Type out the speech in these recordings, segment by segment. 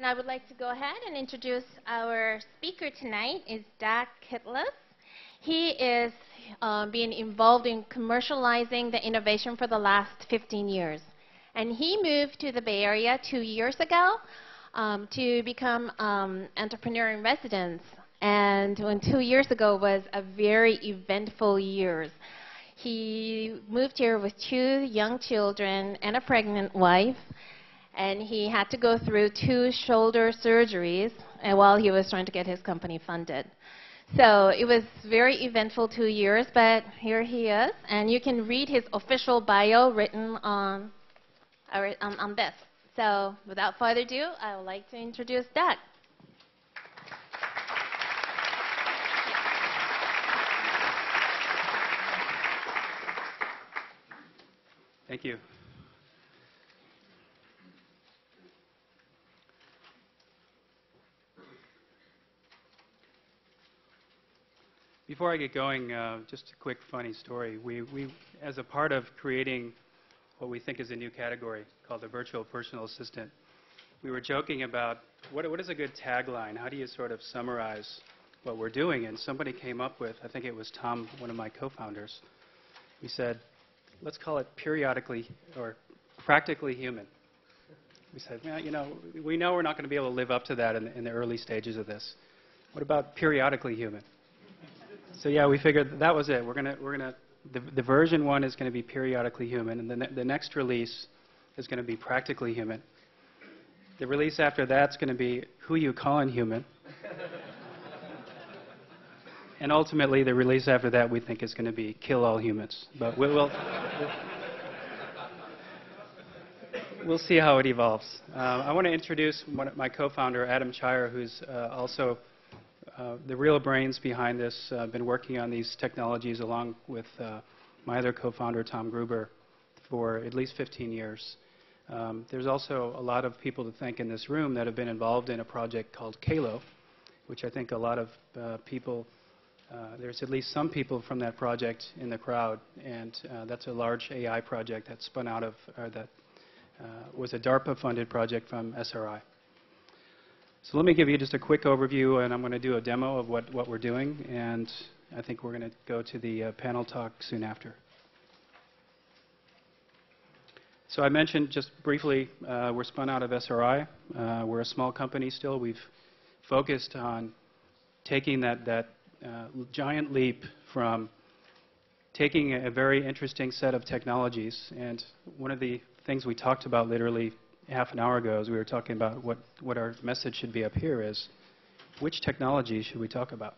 And I would like to go ahead and introduce our speaker tonight is Doc Kitlis. He is being involved in commercializing the innovation for the last 15 years. And he moved to the Bay Area 2 years ago to become entrepreneur in residence. And when 2 years ago was a very eventful year. He moved here with two young children and a pregnant wife. And he had to go through two shoulder surgeries while he was trying to get his company funded. So it was very eventful 2 years, but here he is. And you can read his official bio written on this. So without further ado, I would like to introduce Doug. Thank you. Before I get going, just a quick funny story. We, as a part of creating what we think is a new category called the virtual personal assistant, we were joking about what is a good tagline? How do you sort of summarize what we're doing? And somebody came up with, I think it was Tom, one of my co-founders. He said, let's call it periodically or practically human. We said, well, you know, we know we're not going to be able to live up to that in the early stages of this. What about periodically human? So yeah, we figured that was it. The version one is going to be periodically human, and the next release is going to be practically human. The release after that's going to be who you callin' human. And ultimately, the release after that we think is going to be kill all humans. But we'll see how it evolves. I want to introduce my co-founder, Adam Chire, who's also the real brains behind this. I've been working on these technologies along with my other co-founder, Tom Gruber, for at least 15 years. There's also a lot of people to thank in this room that have been involved in a project called Calo, which I think a lot of people... there's at least some people from that project in the crowd, and that's a large AI project that spun out of, or that was a DARPA-funded project from SRI. So let me give you just a quick overview, and I'm going to do a demo of what we're doing, and I think we're going to go to the panel talk soon after. So I mentioned just briefly, we're spun out of SRI. We're a small company still. We've focused on taking that giant leap from taking a very interesting set of technologies, and one of the things we talked about literally half an hour ago as we were talking about what our message should be up here is, which technology should we talk about?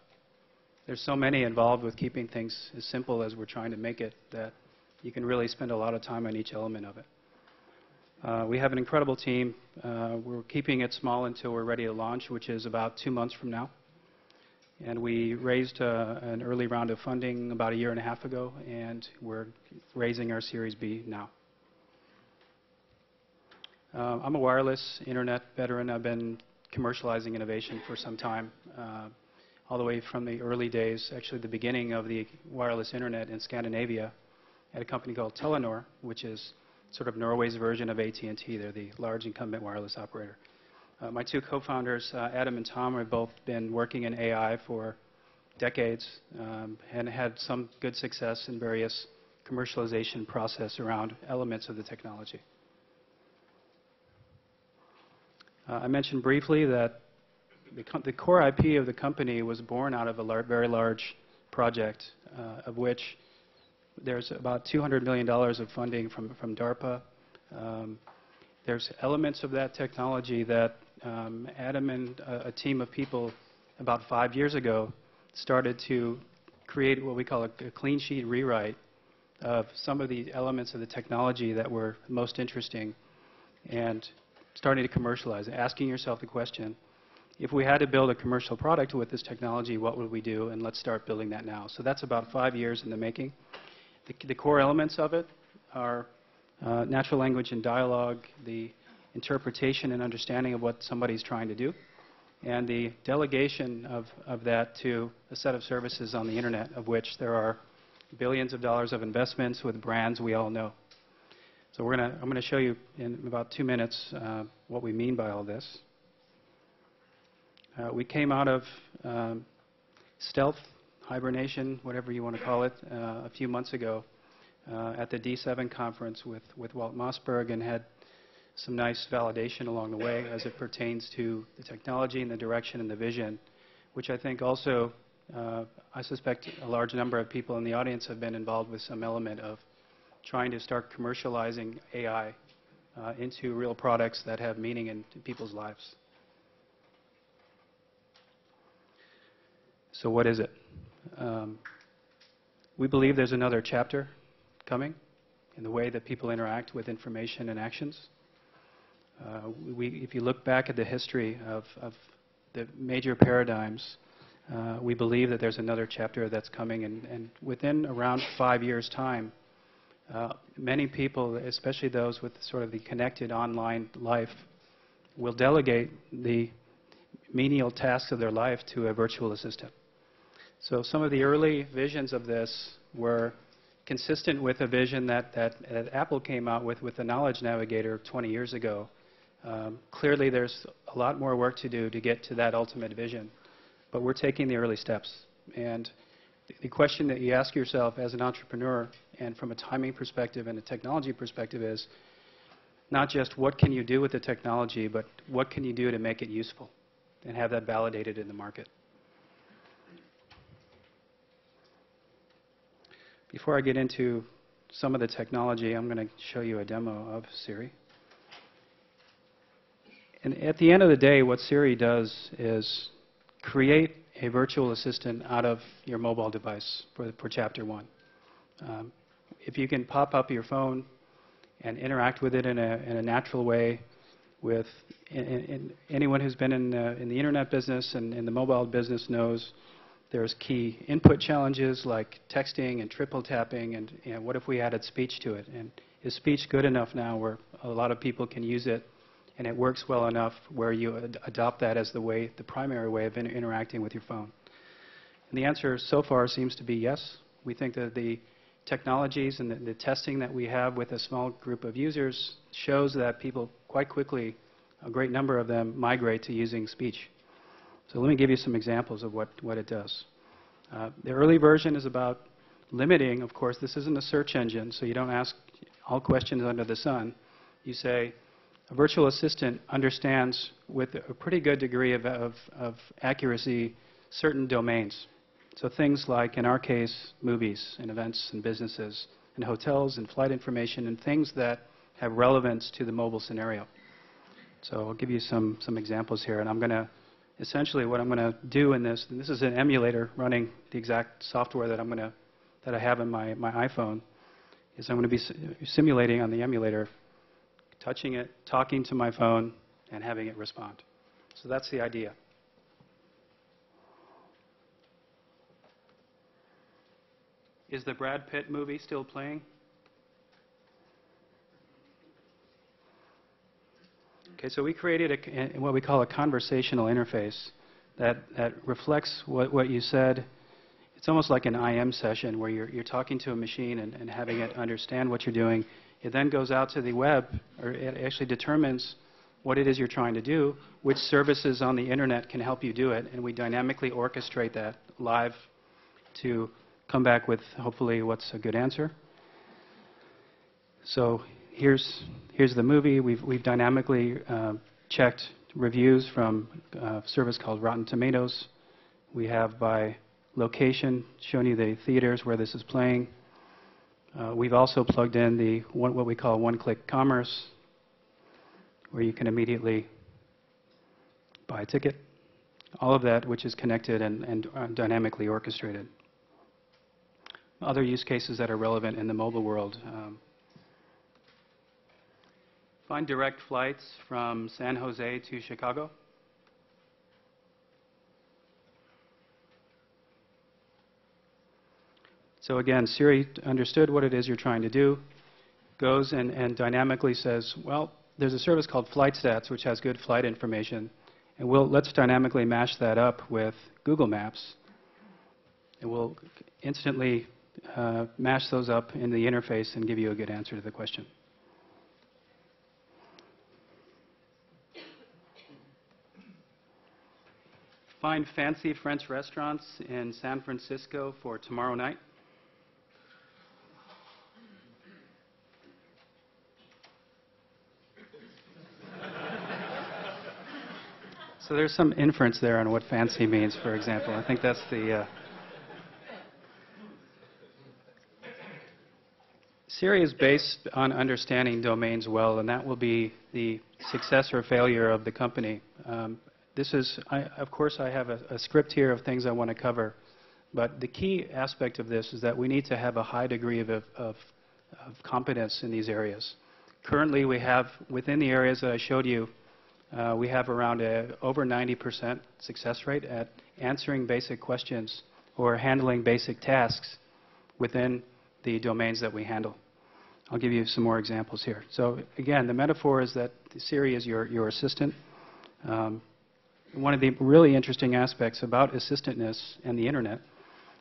There's so many involved with keeping things as simple as we're trying to make it that you can really spend a lot of time on each element of it. We have an incredible team. We're keeping it small until we're ready to launch, which is about 2 months from now. And we raised an early round of funding about a year and a half ago, and we're raising our Series B now. I'm a wireless internet veteran. I've been commercializing innovation for some time, all the way from the early days, actually the beginning of the wireless internet in Scandinavia, at a company called Telenor, which is sort of Norway's version of AT&T. They're the large incumbent wireless operator. My two co-founders, Adam and Tom, have both been working in AI for decades and had some good success in various commercialization process around elements of the technology. I mentioned briefly that the core IP of the company was born out of a very large project, of which there's about $200 million of funding from DARPA. There's elements of that technology that Adam and a team of people about 5 years ago started to create what we call a clean sheet rewrite of some of the elements of the technology that were most interesting and starting to commercialize, asking yourself the question, if we had to build a commercial product with this technology, what would we do? And let's start building that now. So that's about 5 years in the making. The core elements of it are natural language and dialogue, the interpretation and understanding of what somebody's trying to do, and the delegation of that to a set of services on the internet, of which there are billions of dollars of investments with brands we all know. So I'm going to show you in about 2 minutes what we mean by all this. We came out of stealth, hibernation, whatever you want to call it, a few months ago at the D7 conference with Walt Mossberg, and had some nice validation along the way as it pertains to the technology and the direction and the vision, which I think also, I suspect a large number of people in the audience have been involved with some element of trying to start commercializing AI into real products that have meaning in people's lives. So what is it? We believe there's another chapter coming in the way that people interact with information and actions. If you look back at the history of the major paradigms, we believe that there's another chapter that's coming, and within around 5 years' time, many people, especially those with sort of the connected online life, will delegate the menial tasks of their life to a virtual assistant. So some of the early visions of this were consistent with a vision that Apple came out with the Knowledge Navigator 20 years ago. Clearly there's a lot more work to do to get to that ultimate vision, but we're taking the early steps. And the question that you ask yourself as an entrepreneur, and from a timing perspective and a technology perspective, is not just what can you do with the technology, but what can you do to make it useful and have that validated in the market. Before I get into some of the technology, I'm going to show you a demo of Siri. And at the end of the day, what Siri does is create a virtual assistant out of your mobile device for chapter one. If you can pop up your phone and interact with it in a natural way, with anyone who's been in the internet business and in the mobile business knows, there's key input challenges like texting and triple tapping, and what if we added speech to it? And is speech good enough now where a lot of people can use it and it works well enough where you adopt that as the primary way of interacting with your phone? And the answer so far seems to be yes. We think that the technologies and the testing that we have with a small group of users shows that people quite quickly, a great number of them, migrate to using speech. So let me give you some examples of what it does. The early version is about limiting, of course, this isn't a search engine, so you don't ask all questions under the sun. You say, a virtual assistant understands with a pretty good degree of accuracy certain domains. So things like, in our case, movies and events and businesses and hotels and flight information and things that have relevance to the mobile scenario. So I'll give you some examples here, and I'm going to essentially, what I'm going to do in this, and this is an emulator running the exact software that that I have in my iPhone, is I'm going to be simulating on the emulator, touching it, talking to my phone, and having it respond. So that's the idea. Is the Brad Pitt movie still playing? Okay, so we created what we call a conversational interface that reflects what you said. It's almost like an IM session where you're talking to a machine and having it understand what you're doing. It then goes out to the web, or it actually determines what it is you're trying to do, which services on the internet can help you do it, and we dynamically orchestrate that live to come back with hopefully what's a good answer. So here's the movie. We've dynamically checked reviews from a service called Rotten Tomatoes. We have by location shown you the theaters where this is playing. We've also plugged in what we call one-click commerce, where you can immediately buy a ticket. All of that which is connected and dynamically orchestrated. Other use cases that are relevant in the mobile world. Find direct flights from San Jose to Chicago. So again, Siri understood what it is you're trying to do, goes and dynamically says, well, there's a service called Flight Stats, which has good flight information, and let's dynamically mash that up with Google Maps, and we'll instantly mash those up in the interface and give you a good answer to the question. Find fancy French restaurants in San Francisco for tomorrow night. So there's some inference there on what fancy means, for example. I think that's the... Siri is based on understanding domains well, and that will be the success or failure of the company. This is, of course, I have a script here of things I want to cover, but the key aspect of this is that we need to have a high degree of competence in these areas. Currently, we have, within the areas that I showed you, we have around over 90% success rate at answering basic questions or handling basic tasks within the domains that we handle. I'll give you some more examples here. So again, the metaphor is that Siri is your assistant. One of the really interesting aspects about assistantness and the internet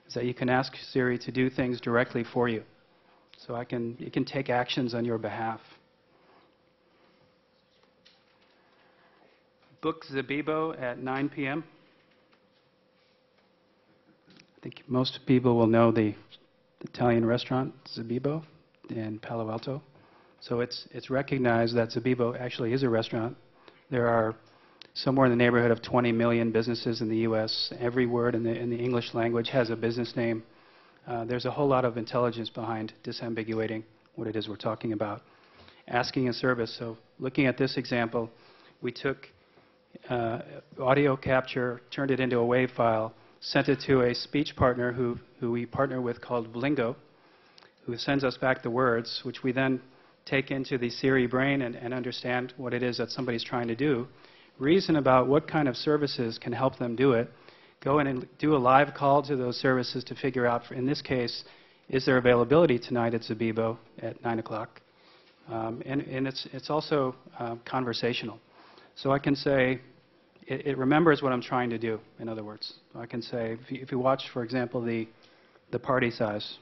is that you can ask Siri to do things directly for you. So it can take actions on your behalf. Book Zabibo at 9 p.m. I think most people will know the Italian restaurant Zabibo in Palo Alto. So it's recognized that Zabibo actually is a restaurant. There are somewhere in the neighborhood of 20 million businesses in the U.S. Every word in the English language has a business name. There's a whole lot of intelligence behind disambiguating what it is we're talking about. Asking a service. So looking at this example, we took audio capture, turned it into a WAV file, sent it to a speech partner who we partner with called Vlingo, who sends us back the words, which we then take into the Siri brain and understand what it is that somebody's trying to do, reason about what kind of services can help them do it, go in and do a live call to those services to figure out, in this case, is there availability tonight at Zabibo at 9 o'clock? And it's also conversational. So I can say, it remembers what I'm trying to do, in other words. I can say, if you watch, for example, the party size.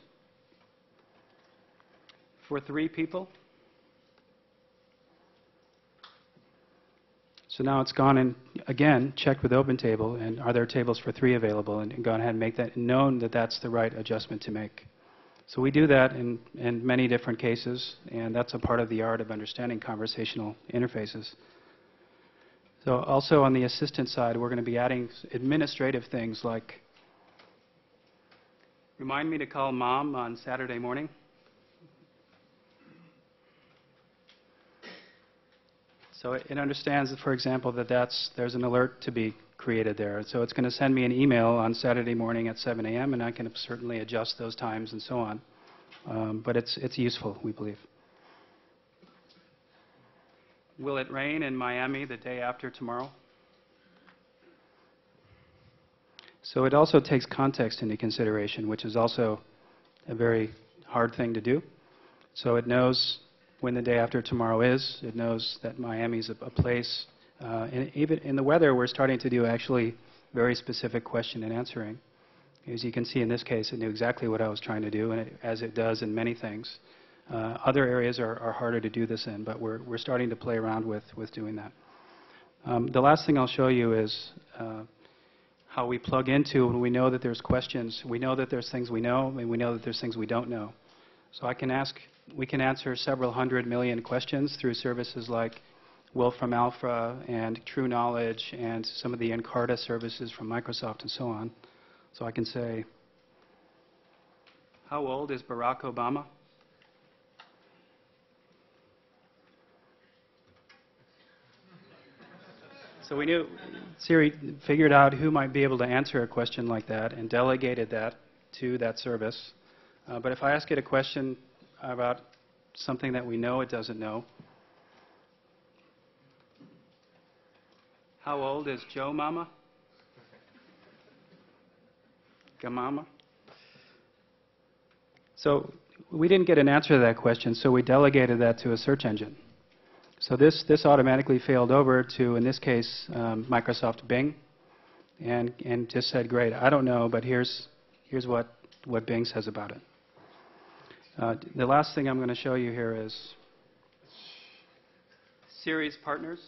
For 3 people. So now it's gone and, again, checked with OpenTable, and are there tables for 3 available, and gone ahead and make that known that that's the right adjustment to make. So we do that in many different cases, and that's a part of the art of understanding conversational interfaces. So also on the assistant side, we're going to be adding administrative things like remind me to call mom on Saturday morning. So it understands, for example, that there's an alert to be created there. So it's going to send me an email on Saturday morning at 7 a.m., and I can certainly adjust those times and so on. But it's useful, we believe. Will it rain in Miami the day after tomorrow? So it also takes context into consideration, which is also a very hard thing to do. So it knows when the day after tomorrow is. It knows that Miami's a place. And even in the weather, we're starting to do actually very specific question and answering. As you can see in this case, it knew exactly what I was trying to do, and as it does in many things. Other areas are harder to do this in, but we're starting to play around with doing that. The last thing I'll show you is how we plug into when we know that there's questions. We know that there's things we know, and we know that there's things we don't know. So we can answer several hundred million questions through services like Will from Alpha and True Knowledge and some of the Encarta services from Microsoft and so on. So I can say, how old is Barack Obama? So we knew Siri figured out who might be able to answer a question like that and delegated that to that service. But if I ask it a question about something that we know it doesn't know, how old is Joe Mama? Gamama? So we didn't get an answer to that question, so we delegated that to a search engine. So this automatically failed over to, in this case, Microsoft Bing, and just said, great, I don't know, but here's what Bing says about it. The last thing I'm going to show you here is Siri's partners.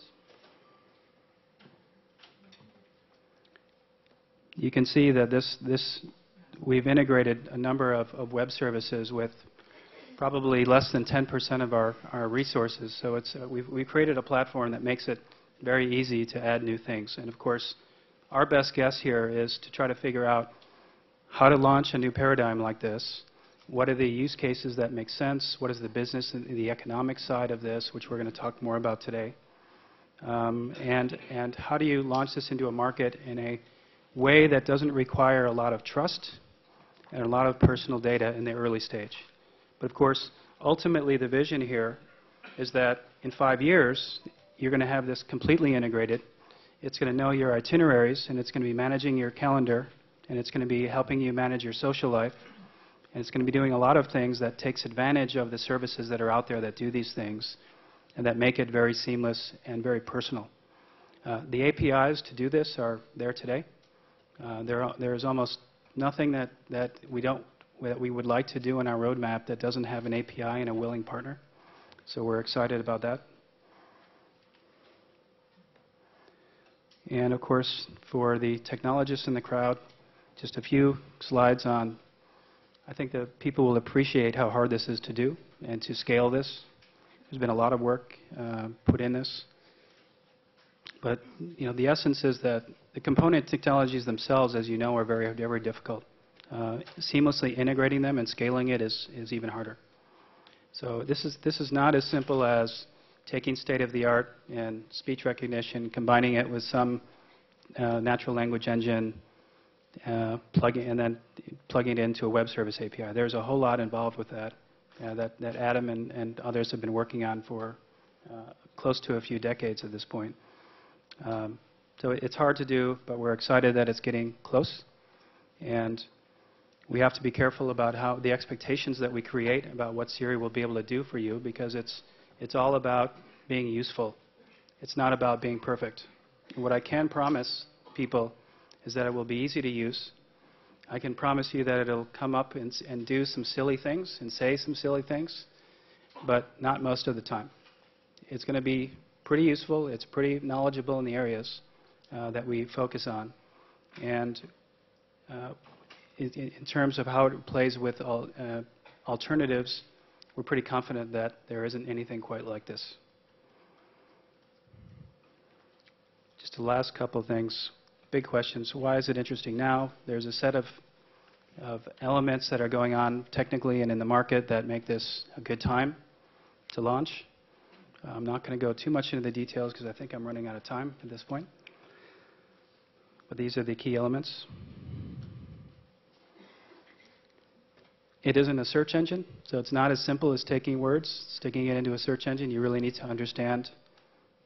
you can see that we've integrated a number of web services with probably less than 10% of our resources. So it's, we've created a platform that makes it very easy to add new things. And of course, our best guess here is to try to figure out how to launch a new paradigm like this. What are the use cases that make sense? What is the business and the economic side of this, which we're going to talk more about today? And how do you launch this into a market in a way that doesn't require a lot of trust and a lot of personal data in the early stage? But of course, ultimately the vision here is that in 5 years, you're going to have this completely integrated. It's going to know your itineraries, and it's going to be managing your calendar, and it's going to be helping you manage your social life, and it's going to be doing a lot of things that takes advantage of the services that are out there that do these things and that make it very seamless and very personal. The APIs to do this are there today. There is almost nothing that we would like to do in our roadmap that doesn't have an API and a willing partner. So we're excited about that. And of course, for the technologists in the crowd, just a few slides on, I think that people will appreciate how hard this is to do and to scale this. There's been a lot of work put in this. But you know, the essence is that the component technologies themselves, as you know, are very, very difficult. Seamlessly integrating them and scaling it is even harder. So this is not as simple as taking state-of-the-art and speech recognition, combining it with some natural language engine, plugging it into a web service API. There's a whole lot involved with that that Adam and others have been working on for close to a few decades at this point. So it's hard to do, but we're excited that it's getting close. And we have to be careful about how the expectations that we create about what Siri will be able to do for you, because it's all about being useful. It's not about being perfect. And what I can promise people is that it will be easy to use. I can promise you that it'll come up and do some silly things and say some silly things, but not most of the time. It's going to be pretty useful. It's pretty knowledgeable in the areas that we focus on. And in terms of how it plays with alternatives, we're pretty confident that there isn't anything quite like this. Just the last couple things, big questions. Why is it interesting now? There's a set of elements that are going on technically and in the market that make this a good time to launch. I'm not going to go too much into the details because I think I'm running out of time at this point. But these are the key elements. It isn't a search engine, so it's not as simple as taking words, sticking it into a search engine. You really need to understand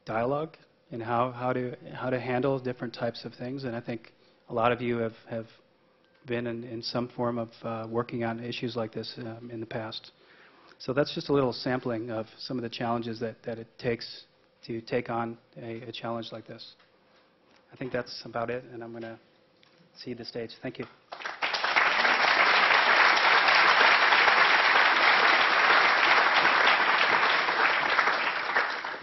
dialogue and how to handle different types of things. And I think a lot of you have been in some form of working on issues like this in the past. So that's just a little sampling of some of the challenges that it takes to take on a challenge like this. I think that's about it, and I'm going to cede the stage. Thank you.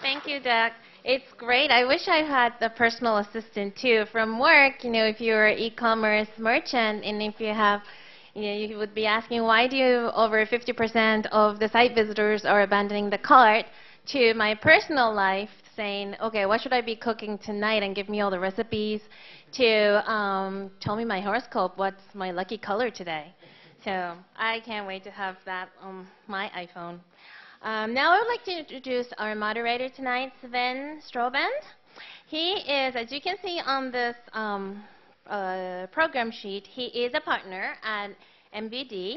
Thank you, Doc. It's great. I wish I had a personal assistant too. From work, you know, if you're an e-commerce merchant and if you have, you know, you would be asking why do over 50% of the site visitors are abandoning the cart, to my personal life saying, okay, what should I be cooking tonight, and give me all the recipes, to tell me my horoscope, what's my lucky color today. So I can't wait to have that on my iPhone. Now I would like to introduce our moderator tonight, Sven Stroband. He is, as you can see on this program sheet, he is a partner at MDV,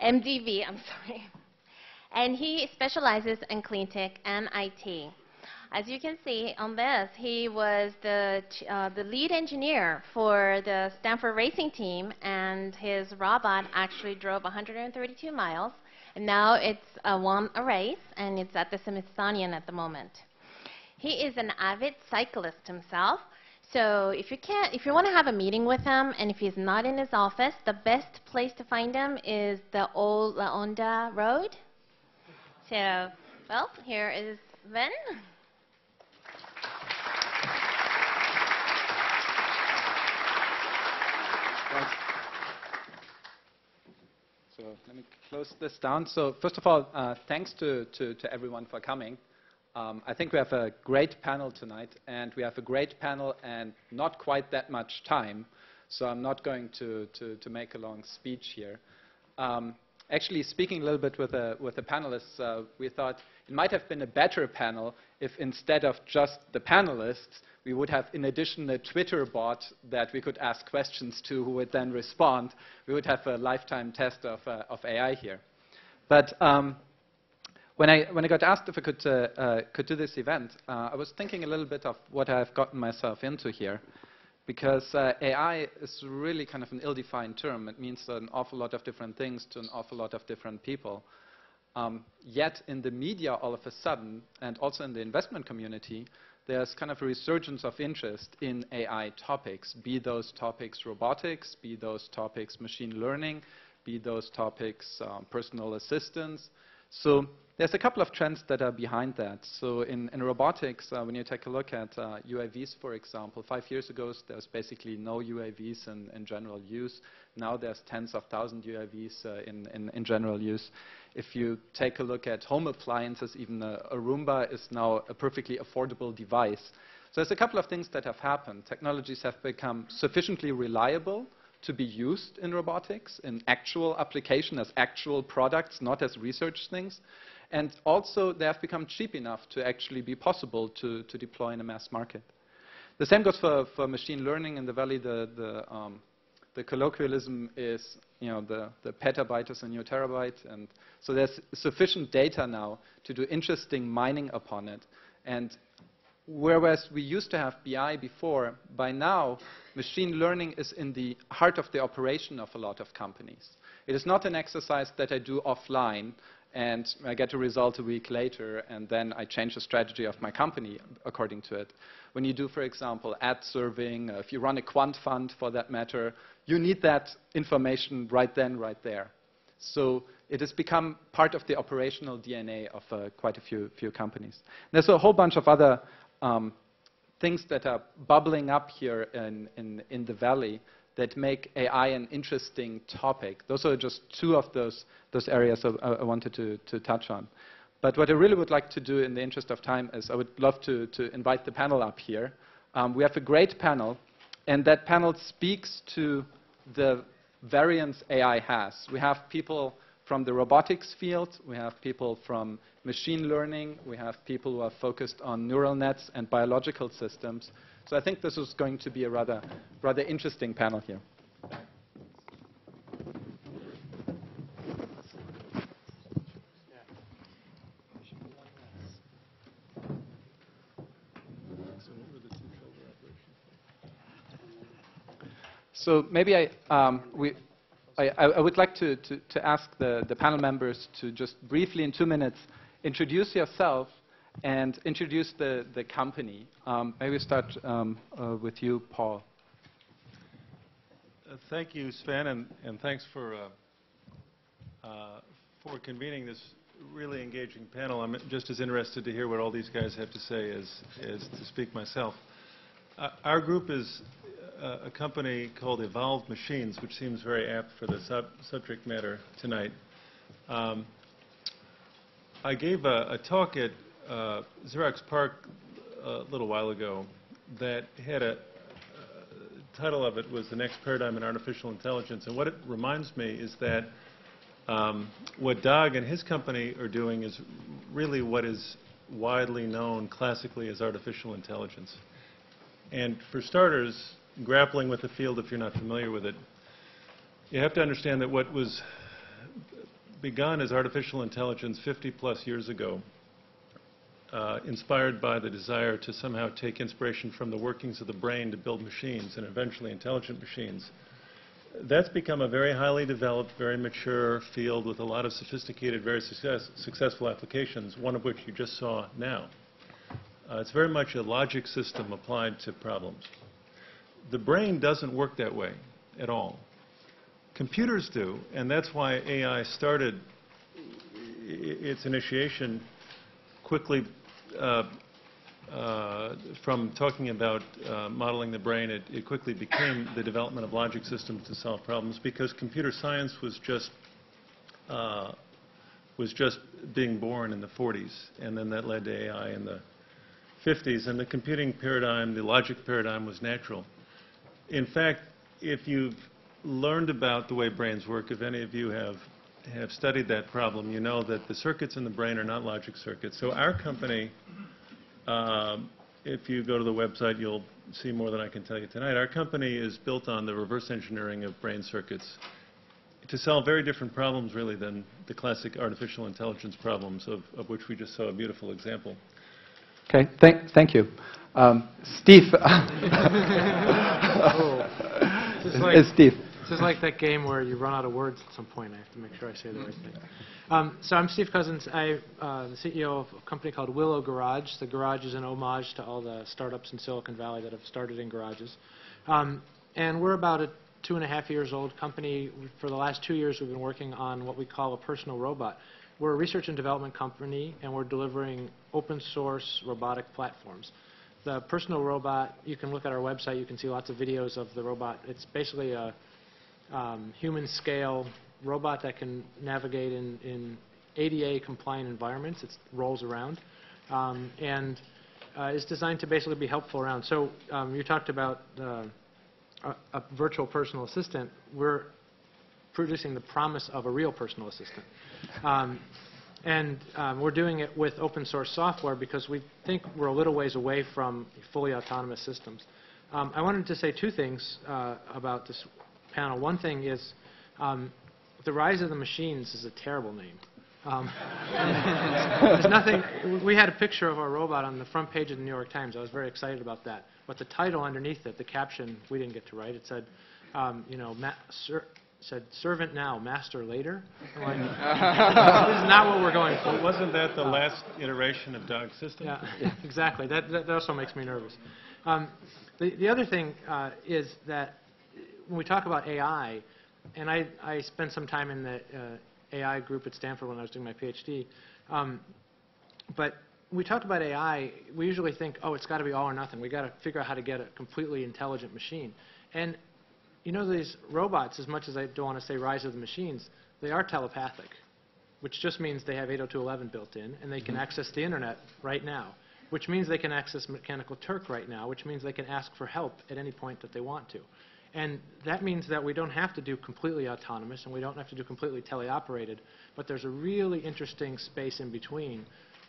I'm sorry, and he specializes in clean tech and IT. As you can see on this, he was the lead engineer for the Stanford racing team, and his robot actually drove 132 miles. And now it's won a race, and it's at the Smithsonian at the moment. He is an avid cyclist himself, so if you want to have a meeting with him, and if he's not in his office, the best place to find him is the old La Onda Road. So, well, here is Sven. close this down. So first of all, thanks to everyone for coming. I think we have a great panel tonight, and we have a great panel and not quite that much time, so I'm not going to make a long speech here. Actually, speaking a little bit with the panelists, we thought it might have been a better panel if instead of just the panelists, we would have, in addition, a Twitter bot that we could ask questions to who would then respond. We would have a lifetime test of AI here. But when I got asked if I could do this event, I was thinking a little bit of what I've gotten myself into here, because AI is really kind of an ill-defined term. It means an awful lot of different things to an awful lot of different people. Yet in the media, all of a sudden, and also in the investment community, there's kind of a resurgence of interest in AI topics, be those topics robotics, be those topics machine learning, be those topics personal assistance. So there's a couple of trends that are behind that. So in robotics, when you take a look at UAVs, for example, 5 years ago, there's basically no UAVs in general use. Now there's tens of thousands of UAVs in general use. If you take a look at home appliances, even a Roomba is now a perfectly affordable device. So there's a couple of things that have happened. Technologies have become sufficiently reliable to be used in robotics, in actual application, as actual products, not as research things. And also, they have become cheap enough to actually be possible to deploy in a mass market. The same goes for machine learning. In the Valley, the colloquialism is, you know, the petabyte is a new terabyte. And so there's sufficient data now to do interesting mining upon it. And whereas we used to have BI before, by now, machine learning is in the heart of the operation of a lot of companies. It is not an exercise that I do offline, and I get a result a week later, and then I change the strategy of my company according to it. When you do, for example, ad serving, if you run a quant fund for that matter, you need that information right then, right there. So it has become part of the operational DNA of quite a few companies. And there's a whole bunch of other things that are bubbling up here in the Valley that make AI an interesting topic. Those are just two of those areas I wanted to touch on. But what I really would like to do in the interest of time is I would love to invite the panel up here. We have a great panel, and that panel speaks to the variance AI has. We have people from the robotics field, we have people from machine learning, we have people who are focused on neural nets and biological systems. So I think this is going to be a rather interesting panel here. So maybe I would like to ask the panel members to just briefly, in 2 minutes, introduce yourself and introduce the company. Maybe start with you, Paul. Thank you, Sven, and thanks for convening this really engaging panel. I'm just as interested to hear what all these guys have to say as to speak myself. Our group is a company called Evolved Machines, which seems very apt for the subject matter tonight. I gave a talk at Xerox Park a little while ago that had a title of it was The Next Paradigm in Artificial Intelligence, and what it reminds me is that what Doug and his company are doing is really what is widely known classically as artificial intelligence. And for starters, grappling with the field if you're not familiar with it, you have to understand that what was begun as artificial intelligence 50-plus years ago, inspired by the desire to somehow take inspiration from the workings of the brain to build machines and eventually intelligent machines. That's become a very highly developed, very mature field with a lot of sophisticated, very successful applications, one of which you just saw now. It's very much a logic system applied to problems. The brain doesn't work that way at all. Computers do, and that's why AI started its initiation quickly from talking about modeling the brain. It quickly became the development of logic systems to solve problems because computer science was just was just being born in the 40s, and then that led to AI in the 50s, and the computing paradigm, the logic paradigm, was natural. In fact, if you've learned about the way brains work, if any of you have studied that problem, you know that the circuits in the brain are not logic circuits. So our company, if you go to the website, you'll see more than I can tell you tonight. Our company is built on the reverse engineering of brain circuits to solve very different problems, really, than the classic artificial intelligence problems, of which we just saw a beautiful example. Okay, thank you. Steve. It's Steve. This is like that game where you run out of words at some point. I have to make sure I say the right thing. So I'm Steve Cousins. I'm the CEO of a company called Willow Garage. The garage is an homage to all the startups in Silicon Valley that have started in garages. And we're about a 2.5 years old company. For the last 2 years, we've been working on what we call a personal robot. We're a research and development company, and we're delivering open source robotic platforms. The personal robot, you can look at our website. You can see lots of videos of the robot. It's basically a human-scale robot that can navigate in ADA-compliant environments. It rolls around and is designed to basically be helpful around. So you talked about a virtual personal assistant. We're producing the promise of a real personal assistant. We're doing it with open-source software because we think we're a little ways away from fully autonomous systems. I wanted to say two things about this panel. One thing is, the Rise of the Machines is a terrible name. There's nothing. We had a picture of our robot on the front page of the New York Times. I was very excited about that. But the title underneath it, the caption, we didn't get to write. It said, you know, said servant now, master later. I'm like, this is not what we're going for. Well, wasn't that the last iteration of Doug's system? Yeah, exactly. That also makes me nervous. The other thing is that when we talk about AI, and I spent some time in the AI group at Stanford when I was doing my PhD, but when we talk about AI, we usually think, oh, it's got to be all or nothing. We've got to figure out how to get a completely intelligent machine. And you know, these robots, as much as I don't want to say Rise of the Machines, they are telepathic, which just means they have 802.11 built in, and they can access the internet right now, which means they can access Mechanical Turk right now, which means they can ask for help at any point that they want to. And that means that we don't have to do completely autonomous, and we don't have to do completely teleoperated, but there's a really interesting space in between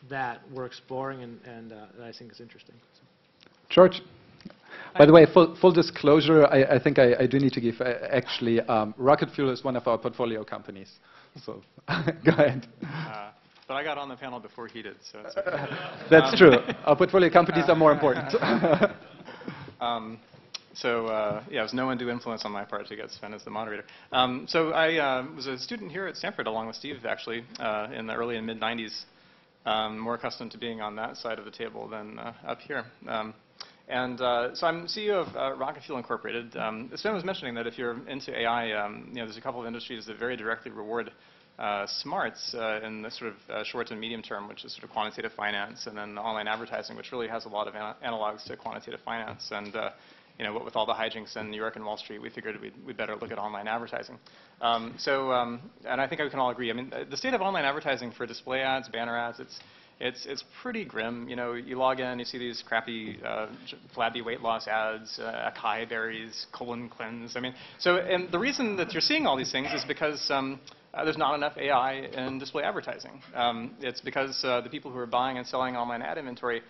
that we're exploring and that I think is interesting. So. George, by the way, full disclosure, I think I do need to give, actually, Rocket Fuel is one of our portfolio companies. So go ahead. But I got on the panel before he did, so it's okay. That's true. Our portfolio companies are more important. Yeah, it was no undue influence on my part to get Sven as the moderator. I was a student here at Stanford along with Steve, actually, in the early and mid-90s, more accustomed to being on that side of the table than up here. So I'm CEO of Rocket Fuel Incorporated. Sven was mentioning that if you're into AI, you know, there's a couple of industries that very directly reward smarts in the sort of short and medium term, which is sort of quantitative finance, and then online advertising, which really has a lot of analogs to quantitative finance. You know, with all the hijinks in New York and Wall Street, we figured we'd better look at online advertising. And I think we can all agree. I mean, the state of online advertising for display ads, banner ads, it's pretty grim. You know, you log in, you see these crappy, flabby weight loss ads, acai berries, colon cleanse. I mean, and the reason that you're seeing all these things is because there's not enough AI in display advertising. It's because the people who are buying and selling online ad inventory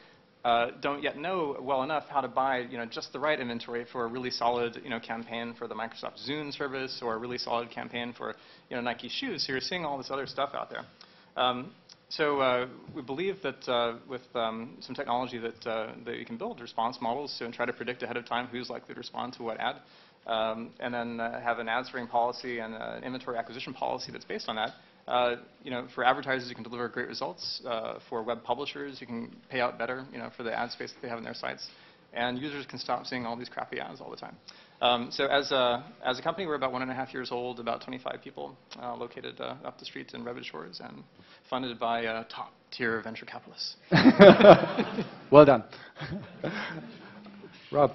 don't yet know well enough how to buy, you know, just the right inventory for a really solid, you know, campaign for the Microsoft Zune service or a really solid campaign for, you know, Nike shoes. So you're seeing all this other stuff out there. We believe that with some technology that you can build response models to and try to predict ahead of time who's likely to respond to what ad, and then have an ad serving policy and an inventory acquisition policy that's based on that. You know, for advertisers, you can deliver great results. For web publishers, you can pay out better, you know, for the ad space that they have in their sites. And users can stop seeing all these crappy ads all the time. As a company, we're about 1.5 years old, about 25 people, located up the street in Redwood Shores, and funded by top-tier venture capitalists. Well done. Rob.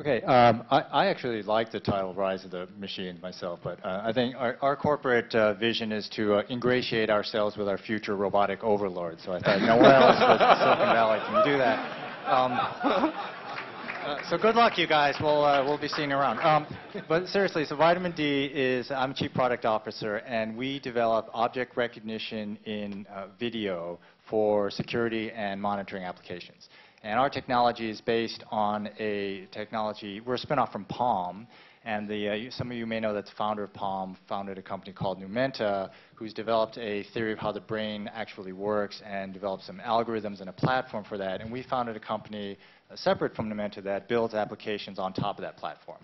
Okay, I actually like the title Rise of the Machines myself, but I think our corporate vision is to ingratiate ourselves with our future robotic overlords, so I thought no one else but Silicon Valley can do that. So good luck, you guys. We'll be seeing you around. But seriously, so Vitamin D is, I'm a Chief Product Officer, and we develop object recognition in video for security and monitoring applications. And our technology is based on a technology, we're a spinoff from Palm, and some of you may know that the founder of Palm founded a company called Numenta, who's developed a theory of how the brain actually works and developed some algorithms and a platform for that. And we founded a company separate from Numenta that builds applications on top of that platform.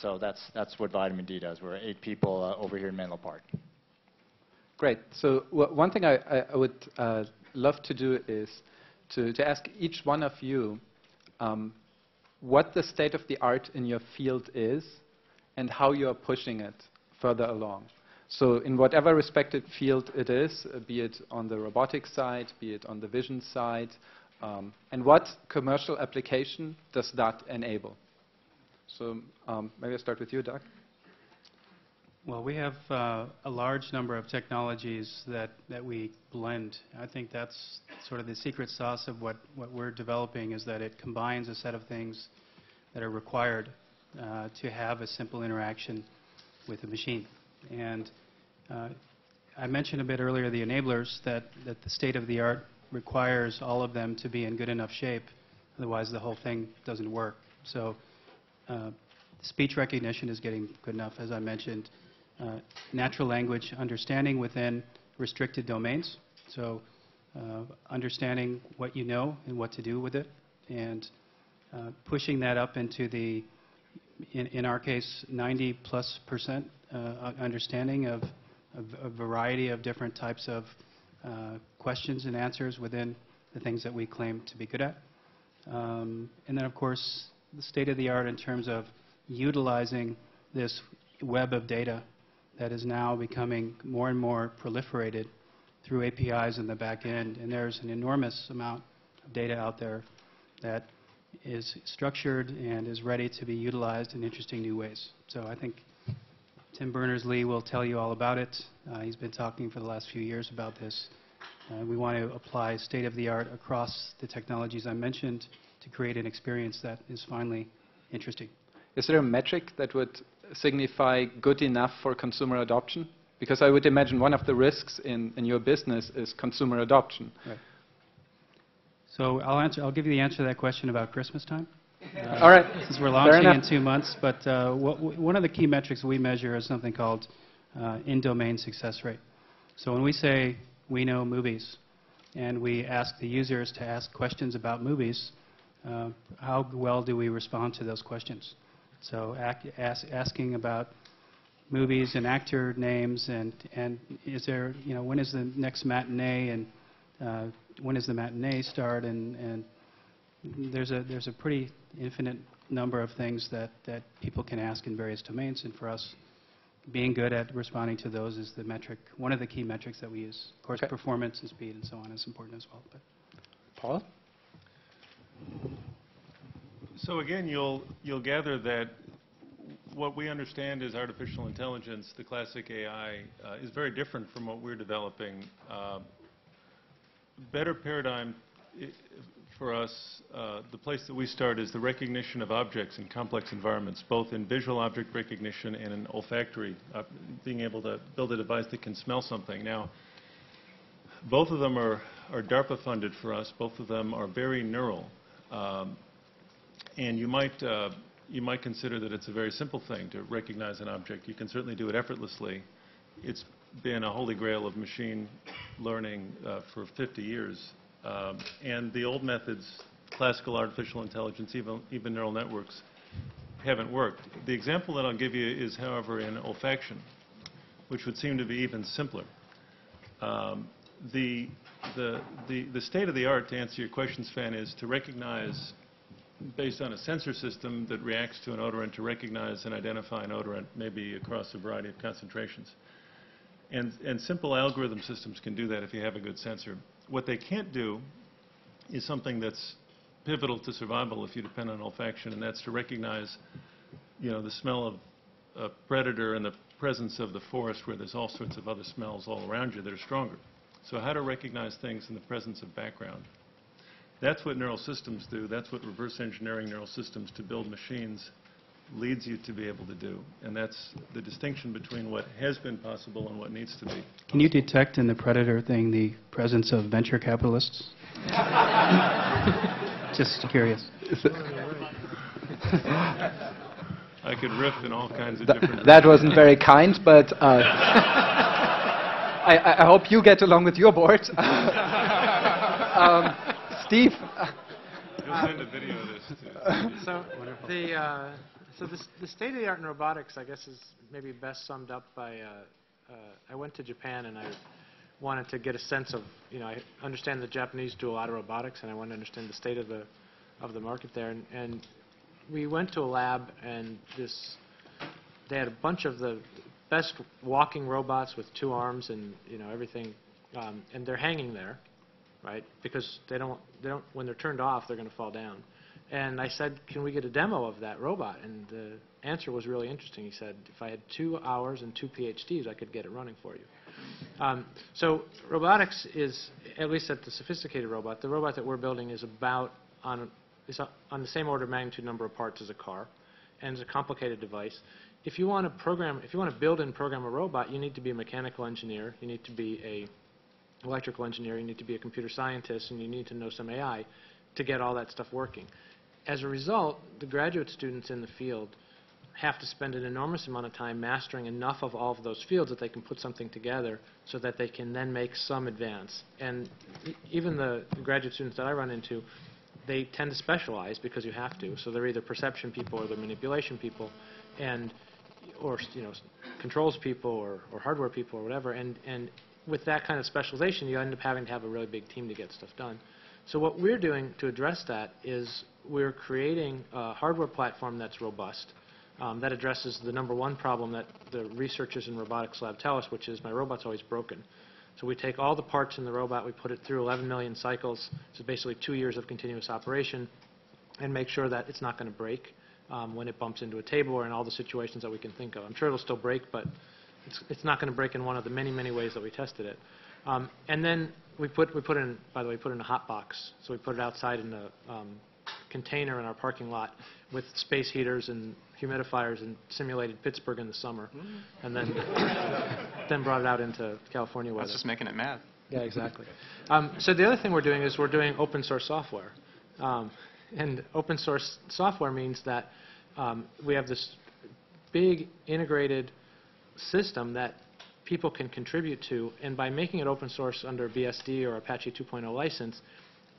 So that's what Vitamin D does. We're 8 people over here in Menlo Park. Great. So one thing I would love to do is to ask each one of you what the state of the art in your field is and how you are pushing it further along. So in whatever respected field it is, be it on the robotic side, be it on the vision side, and what commercial application does that enable? So maybe I'll start with you, Doug. Well, we have a large number of technologies that we blend. I think that's sort of the secret sauce of what we're developing, is that it combines a set of things that are required to have a simple interaction with a machine. And I mentioned a bit earlier the enablers, that the state of the art requires all of them to be in good enough shape, otherwise the whole thing doesn't work. So speech recognition is getting good enough, as I mentioned. Natural language understanding within restricted domains, so understanding what you know and what to do with it, and pushing that up into the, in our case, 90+% understanding of a variety of different types of questions and answers within the things that we claim to be good at. And then, of course, the state of the art in terms of utilizing this web of data that is now becoming more and more proliferated through APIs in the back end. And there's an enormous amount of data out there that is structured and is ready to be utilized in interesting new ways. So I think Tim Berners-Lee will tell you all about it. He's been talking for the last few years about this. We want to apply state-of-the-art across the technologies I mentioned to create an experience that is finally interesting. Is there a metric that would signify good enough for consumer adoption? Because I would imagine one of the risks in your business is consumer adoption. Right. So I'll give you the answer to that question about Christmas time. All right. Since we're launching in 2 months. But one of the key metrics we measure is something called in-domain success rate. So when we say we know movies and we ask the users to ask questions about movies, how well do we respond to those questions? So asking about movies and actor names and is there, you know, when is the next matinee and when is the matinee start, and there's a pretty infinite number of things that people can ask in various domains, and for us being good at responding to those is the metric, one of the key metrics that we use. Of course, okay. Performance and speed and so on is important as well. But Paul? So again, you'll gather that what we understand is artificial intelligence, the classic AI, is very different from what we're developing. Better paradigm for us, the place that we start is the recognition of objects in complex environments, both in visual object recognition and in olfactory, being able to build a device that can smell something. Now, both of them are DARPA funded for us. Both of them are very neural. And you might consider that it's a very simple thing to recognize an object. You can certainly do it effortlessly. It's been a holy grail of machine learning for 50 years. And the old methods, classical artificial intelligence, even neural networks, haven't worked. The example that I'll give you is, however, in olfaction, which would seem to be even simpler. The state of the art, to answer your question, Sven, is to recognize, based on a sensor system that reacts to an odorant, to recognize and identify an odorant maybe across a variety of concentrations. And simple algorithm systems can do that if you have a good sensor. What they can't do is something that's pivotal to survival if you depend on olfaction, and that's to recognize, you know, the smell of a predator and the presence of the forest where there's all sorts of other smells all around you that are stronger. So how to recognize things in the presence of background. That's what neural systems do. That's what reverse engineering neural systems to build machines leads you to be able to do. And that's the distinction between what has been possible and what needs to be possible. Can you detect in the predator thing the presence of venture capitalists? Just curious. I could riff in all kinds of different... That wasn't very kind, but I hope you get along with your board. Steve. You'll send a video of this, too. So the state-of-the-art in robotics, I guess, is maybe best summed up by... I went to Japan, and I wanted to get a sense of, you know, I understand the Japanese do a lot of robotics, and I wanted to understand the state of the market there. And we went to a lab, and they had a bunch of the best walking robots with two arms and, you know, everything, and they're hanging there, right? Because they don't when they're turned off, they're going to fall down. And I said, "Can we get a demo of that robot?" And the answer was really interesting. He said, "If I had 2 hours and 2 PhDs, I could get it running for you." So robotics is, at least at the sophisticated robot, the robot that we're building is about on the same order of magnitude number of parts as a car, and it's a complicated device. If you want to program, if you want to build and program a robot, you need to be a mechanical engineer, you need to be an electrical engineer, you need to be a computer scientist, and you need to know some AI to get all that stuff working. As a result, the graduate students in the field have to spend an enormous amount of time mastering enough of all of those fields that they can put something together so that they can then make some advance. And even the graduate students that I run into, they tend to specialize because you have to. So they're either perception people or they're manipulation people, and or, you know, controls people or hardware people or whatever. And with that kind of specialization, you end up having to have a really big team to get stuff done. So what we're doing to address that is we're creating a hardware platform that's robust, that addresses the number one problem that the researchers in robotics lab tell us, which is my robot's always broken. So we take all the parts in the robot, we put it through 11 million cycles, so basically 2 years of continuous operation, and make sure that it's not going to break when it bumps into a table or in all the situations that we can think of. I'm sure it'll still break, but it's not going to break in one of the many, many ways that we tested it. And then we put in, by the way, put in a hot box. So we put it outside in a container in our parking lot with space heaters and humidifiers, and simulated Pittsburgh in the summer, and then then brought it out into California weather. That's just making it mad. Yeah, exactly. So the other thing we're doing is we're doing open source software, and open source software means that we have this big integrated system that people can contribute to, and by making it open source under BSD or Apache 2.0 license,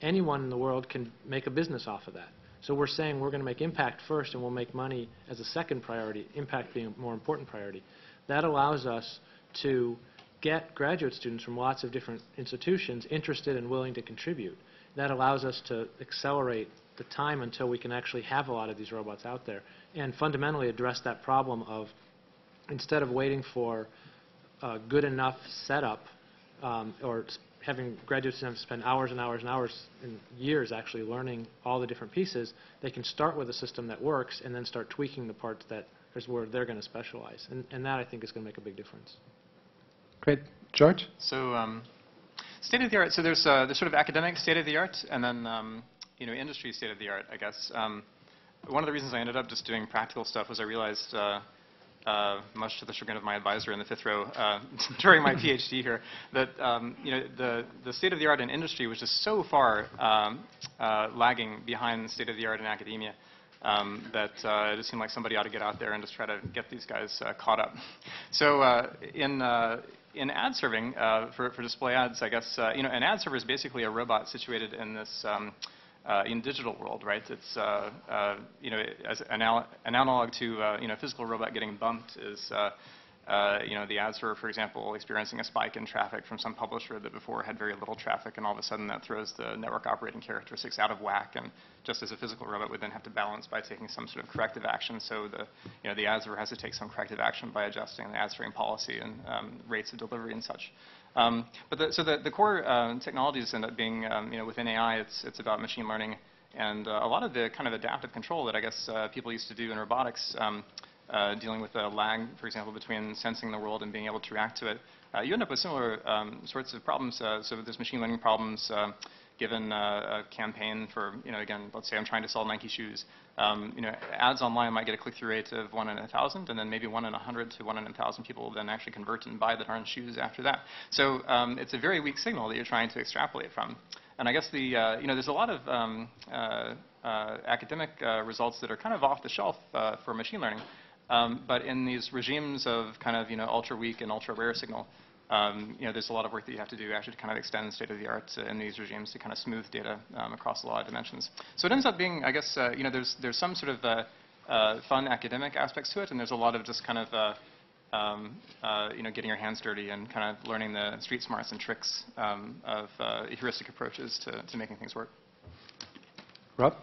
anyone in the world can make a business off of that. So we're saying we're going to make impact first, and we'll make money as a second priority, impact being a more important priority. That allows us to get graduate students from lots of different institutions interested and willing to contribute. That allows us to accelerate the time until we can actually have a lot of these robots out there, and fundamentally address that problem of, instead of waiting for a good enough setup, or having graduate students spend hours and hours and hours and years actually learning all the different pieces, they can start with a system that works and then start tweaking the parts that is where they're going to specialize. And that, I think, is going to make a big difference. Great. George? So state-of-the-art. So there's sort of academic state-of-the-art, and then you know, industry state-of-the-art, I guess. One of the reasons I ended up just doing practical stuff was I realized, much to the chagrin of my advisor in the fifth row during my PhD here, that you know, the state of the art in industry was just so far lagging behind the state of the art in academia that it just seemed like somebody ought to get out there and just try to get these guys caught up. So in ad serving, for display ads, I guess, you know, an ad server is basically a robot situated in this in digital world, right? It's you know, as an analog to you know, physical robot getting bumped is you know, the ad server, for example, experiencing a spike in traffic from some publisher that before had very little traffic, and all of a sudden that throws the network operating characteristics out of whack. And just as a physical robot would then have to balance by taking some sort of corrective action, so the, you know, the ad server has to take some corrective action by adjusting the ad serving policy and rates of delivery and such. But so the core technologies end up being, you know, within AI, it's about machine learning And a lot of the kind of adaptive control that I guess people used to do in robotics, dealing with the lag, for example, between sensing the world and being able to react to it, you end up with similar sorts of problems. So there's machine learning problems given a campaign for, again, let's say I'm trying to sell Nike shoes. Ads online might get a click-through rate of 1 in 1,000, and then maybe 1 in 100 to 1 in 1,000 people will then actually convert and buy the darn shoes after that. So it's a very weak signal that you're trying to extrapolate from. And I guess the, there's a lot of academic results that are kind of off the shelf for machine learning. But in these regimes of kind of, ultra weak and ultra rare signal, there's a lot of work that you have to do actually to kind of extend state of the art in these regimes to kind of smooth data across a lot of dimensions. So it ends up being, I guess, there's some sort of fun academic aspects to it, and there's a lot of just kind of, getting your hands dirty and kind of learning the street smarts and tricks of heuristic approaches to making things work. Rob?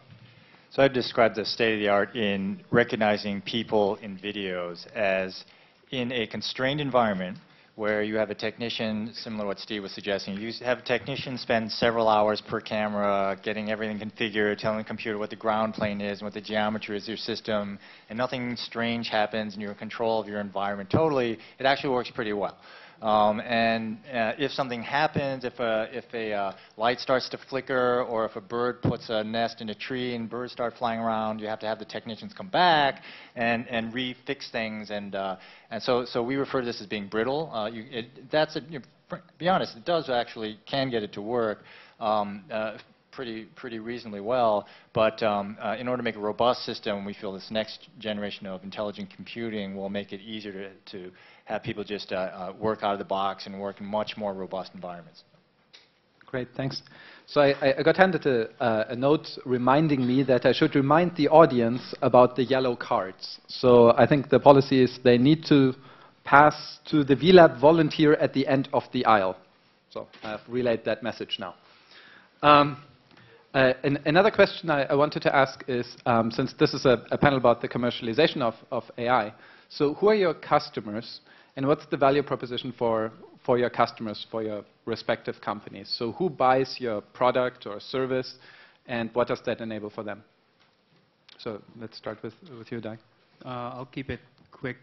So I've described the state of the art in recognizing people in videos as in a constrained environment where you have a technician, similar to what Steve was suggesting, you have a technician spend several hours per camera getting everything configured, telling the computer what the ground plane is and what the geometry is of your system, and nothing strange happens and you're in control of your environment totally. It actually works pretty well. If something happens, if a light starts to flicker, or if a bird puts a nest in a tree and birds start flying around, you have to have the technicians come back and re-fix things. And so we refer to this as being brittle. Be honest, it does actually can get it to work pretty reasonably well. But in order to make a robust system, we feel this next generation of intelligent computing will make it easier to have people just work out of the box and work in much more robust environments. Great, thanks. So I got handed a note reminding me that I should remind the audience about the yellow cards. So I think the policy is they need to pass to the VLab volunteer at the end of the aisle. So I've relayed that message now. Another question I wanted to ask is, since this is a panel about the commercialization of AI, so who are your customers? And what's the value proposition for your customers, for your respective companies? So who buys your product or service, and what does that enable for them? So let's start with you, Doug. I'll keep it quick.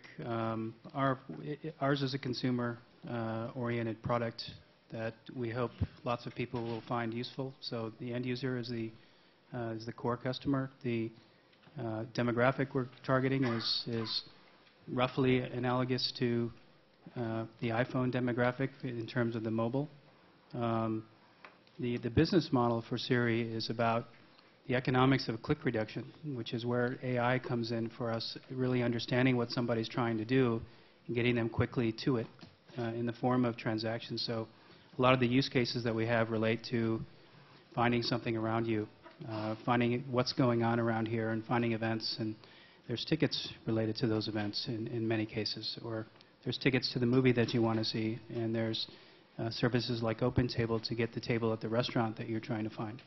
Ours is a consumer-oriented product that we hope lots of people will find useful. So the end user is the core customer. The demographic we're targeting is roughly analogous to the iPhone demographic in terms of the mobile. The business model for Siri is about the economics of click reduction, which is where AI comes in for us, really understanding what somebody's trying to do and getting them quickly to it in the form of transactions. So a lot of the use cases that we have relate to finding something around you, finding what's going on around here, and finding events, and there's tickets related to those events in many cases, or there's tickets to the movie that you want to see, and there's services like OpenTable to get the table at the restaurant that you're trying to find.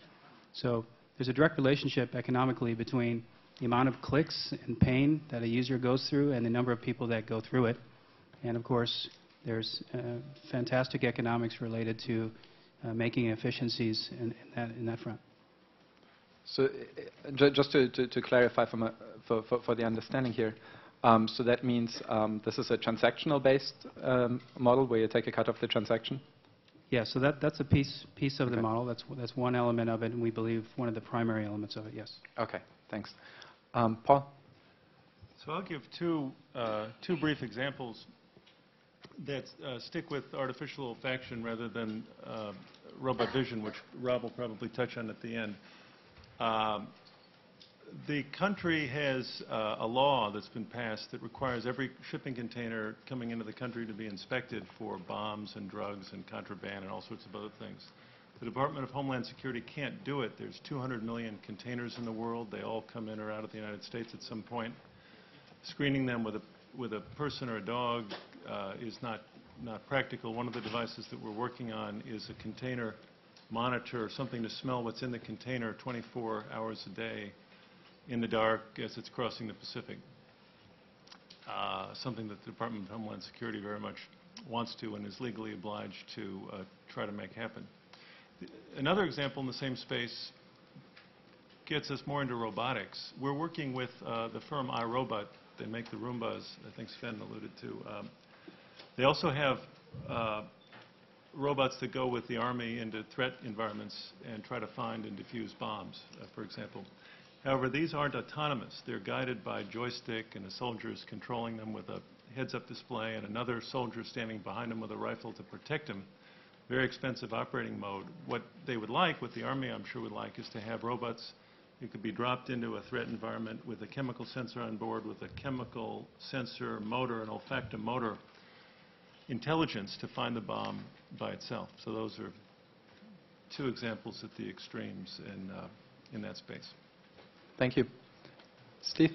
So there's a direct relationship economically between the amount of clicks and pain that a user goes through and the number of people that go through it. And of course, there's fantastic economics related to making efficiencies in that front. So just to clarify for the understanding here, so that means this is a transactional-based model where you take a cut of the transaction? Yeah, so that's a piece of the model. That's one element of it, and we believe one of the primary elements of it, yes. Okay, thanks. Paul? So I'll give two brief examples that stick with artificial olfaction rather than robot vision, which Rob will probably touch on at the end. The country has a law that's been passed that requires every shipping container coming into the country to be inspected for bombs and drugs and contraband and all sorts of other things. The Department of Homeland Security can't do it. There's 200 million containers in the world. They all come in or out of the United States at some point. Screening them with a person or a dog is not practical. One of the devices that we're working on is a container monitor, something to smell what's in the container 24 hours a day in the dark as it's crossing the Pacific, something that the Department of Homeland Security very much wants to and is legally obliged to try to make happen. Another example in the same space gets us more into robotics. We're working with the firm iRobot. They make the Roombas, I think Sven alluded to. They also have robots that go with the Army into threat environments and try to find and defuse bombs, for example. However, these aren't autonomous. They're guided by joystick and the soldiers controlling them with a heads-up display and another soldier standing behind them with a rifle to protect them. Very expensive operating mode. What they would like, what the Army I'm sure would like, is to have robots that could be dropped into a threat environment with a chemical sensor on board, with a chemical sensor motor, an olfactory motor, intelligence to find the bomb by itself. So those are two examples at the extremes in that space. Thank you. Steve?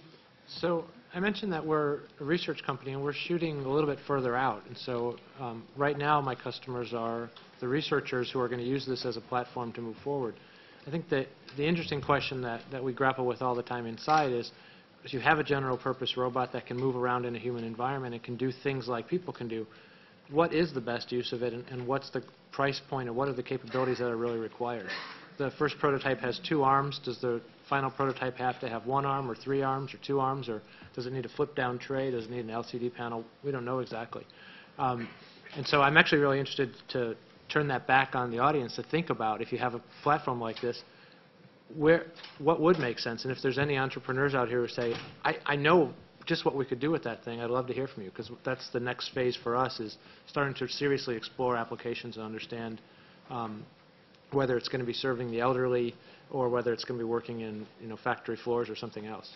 So I mentioned that we're a research company and we're shooting a little bit further out. And so right now my customers are the researchers who are going to use this as a platform to move forward. I think that the interesting question that we grapple with all the time inside is, if you have a general purpose robot that can move around in a human environment and can do things like people can do, what is the best use of it and what's the price point and what are the capabilities that are really required? The first prototype has 2 arms. Does the final prototype have to have 1 arm or 3 arms or 2 arms, or does it need a flip down tray? Does it need an LCD panel? We don't know exactly. And so I'm actually really interested to turn that back on the audience to think about, if you have a platform like this, what would make sense? And if there's any entrepreneurs out here who say, I know just what we could do with that thing, I'd love to hear from you, because that's the next phase for us, is starting to seriously explore applications and understand whether it's going to be serving the elderly or whether it's going to be working in factory floors or something else.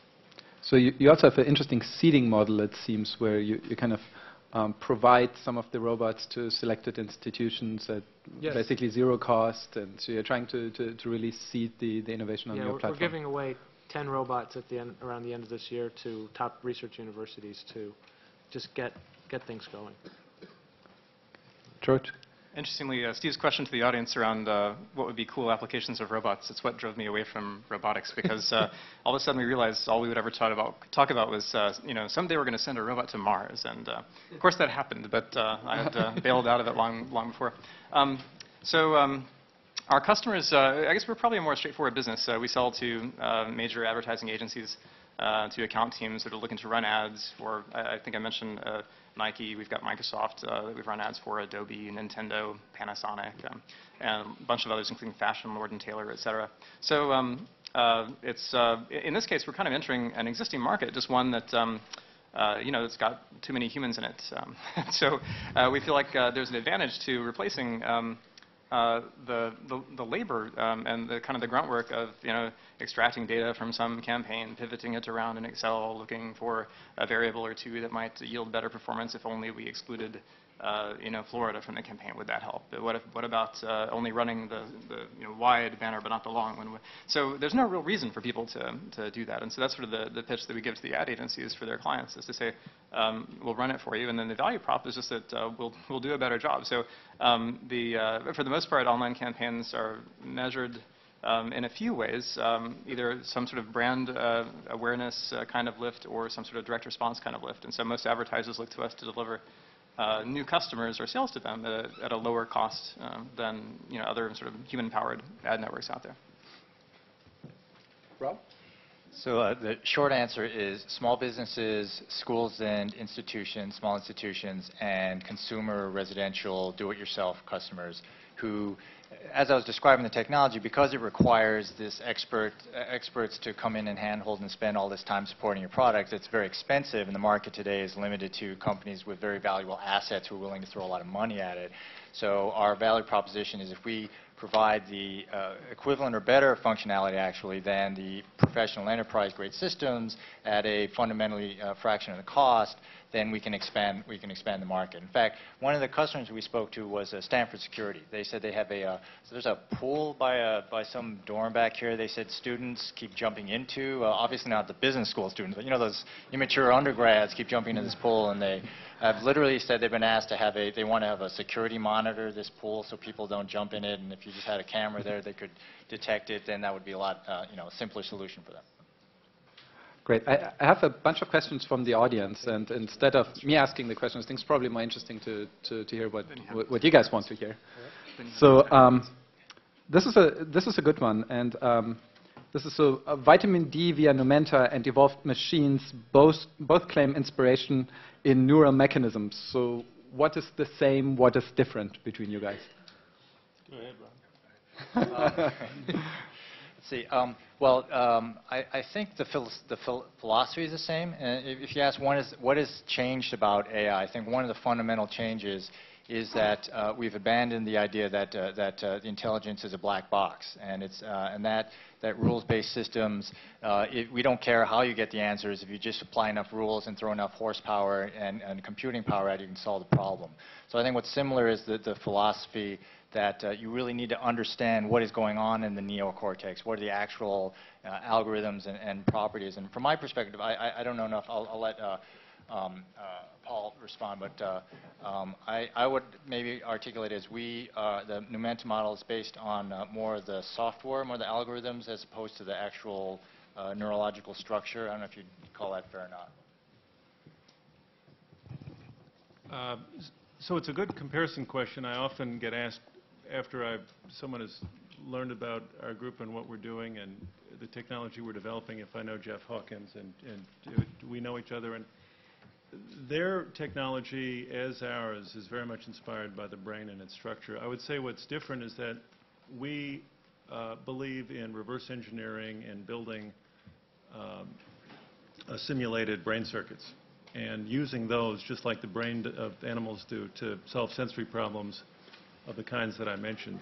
So you also have an interesting seating model, it seems, where you kind of provide some of the robots to selected institutions at basically zero cost, and so you're trying to really seed the innovation on your platform. We're giving away 10 robots at the end, around the end of this year, to top research universities to just get things going. George? Interestingly, Steve's question to the audience around what would be cool applications of robots, it's what drove me away from robotics, because all of a sudden we realized all we would ever talk about was, someday we're going to send a robot to Mars, and of course that happened, but I had bailed out of it long before. Our customers, I guess we're probably a more straightforward business. We sell to major advertising agencies, to account teams that are looking to run ads for, I think I mentioned Nike, we've got Microsoft, that we've run ads for, Adobe, Nintendo, Panasonic, and a bunch of others, including Fashion, Lord & Taylor, et cetera. So in this case, we're kind of entering an existing market, just one that, it's got too many humans in it. So we feel like there's an advantage to replacing the labor and the kind of the grunt work of extracting data from some campaign, pivoting it around in Excel, looking for a variable or two that might yield better performance. If only we excluded Florida from the campaign, would that help? But what about only running the wide banner but not the long one? So there's no real reason for people to do that, and so that's sort of the pitch that we give to the ad agencies for their clients, is to say we'll run it for you, and then the value prop is just that we'll do a better job. So for the most part, online campaigns are measured in a few ways, either some sort of brand awareness kind of lift or some sort of direct response kind of lift. And so most advertisers look to us to deliver new customers or sales to them at a lower cost than other sort of human-powered ad networks out there. Rob? So the short answer is small businesses, schools and institutions, small institutions, and consumer, residential, do-it-yourself customers who, as I was describing the technology, because it requires this experts to come in and handhold and spend all this time supporting your product, it's very expensive, and the market today is limited to companies with very valuable assets who are willing to throw a lot of money at it. So our value proposition is, if we provide the equivalent or better functionality, actually, than the professional enterprise-grade systems at a fundamentally fraction of the cost, then we can expand the market. In fact, one of the customers we spoke to was Stanford Security. They said they have a so there's a pool by some dorm back here. They said students keep jumping into obviously not the business school students, but those immature undergrads keep jumping into this pool, and they have literally said they've been asked to have they want to have a security monitor this pool so people don't jump in it, and if you just had a camera there that could detect it, then that would be a lot simpler solution for them. Great. I have a bunch of questions from the audience, and instead of me asking the questions, I think it's probably more interesting to hear what you guys want to hear. So this is a good one, and This is a Vitamin D via Numenta and Evolved Machines both claim inspiration in neural mechanisms. So what is the same, what is different between you guys? Go ahead, Rob. Let's see. I think the philosophy is the same. And if you ask what has changed about AI, I think one of the fundamental changes is that we've abandoned the idea that the intelligence is a black box, and it's and that rules-based systems. We don't care how you get the answers if you just apply enough rules and throw enough horsepower and computing power at it, you can solve the problem. So I think what's similar is the philosophy that you really need to understand what is going on in the neocortex, what are the actual algorithms and properties. And from my perspective, I don't know enough. I'll let Paul respond, but I would maybe articulate as the Numenta model is based on more of the software, more of the algorithms, as opposed to the actual neurological structure. I don't know if you'd call that fair or not. So it's a good comparison question. I often get asked after someone has learned about our group and what we're doing and the technology we're developing, if I know Jeff Hawkins and we know each other. And their technology, as ours, is very much inspired by the brain and its structure. I would say what's different is that we believe in reverse engineering and building simulated brain circuits and using those, just like the brain of animals do, to solve sensory problems of the kinds that I mentioned.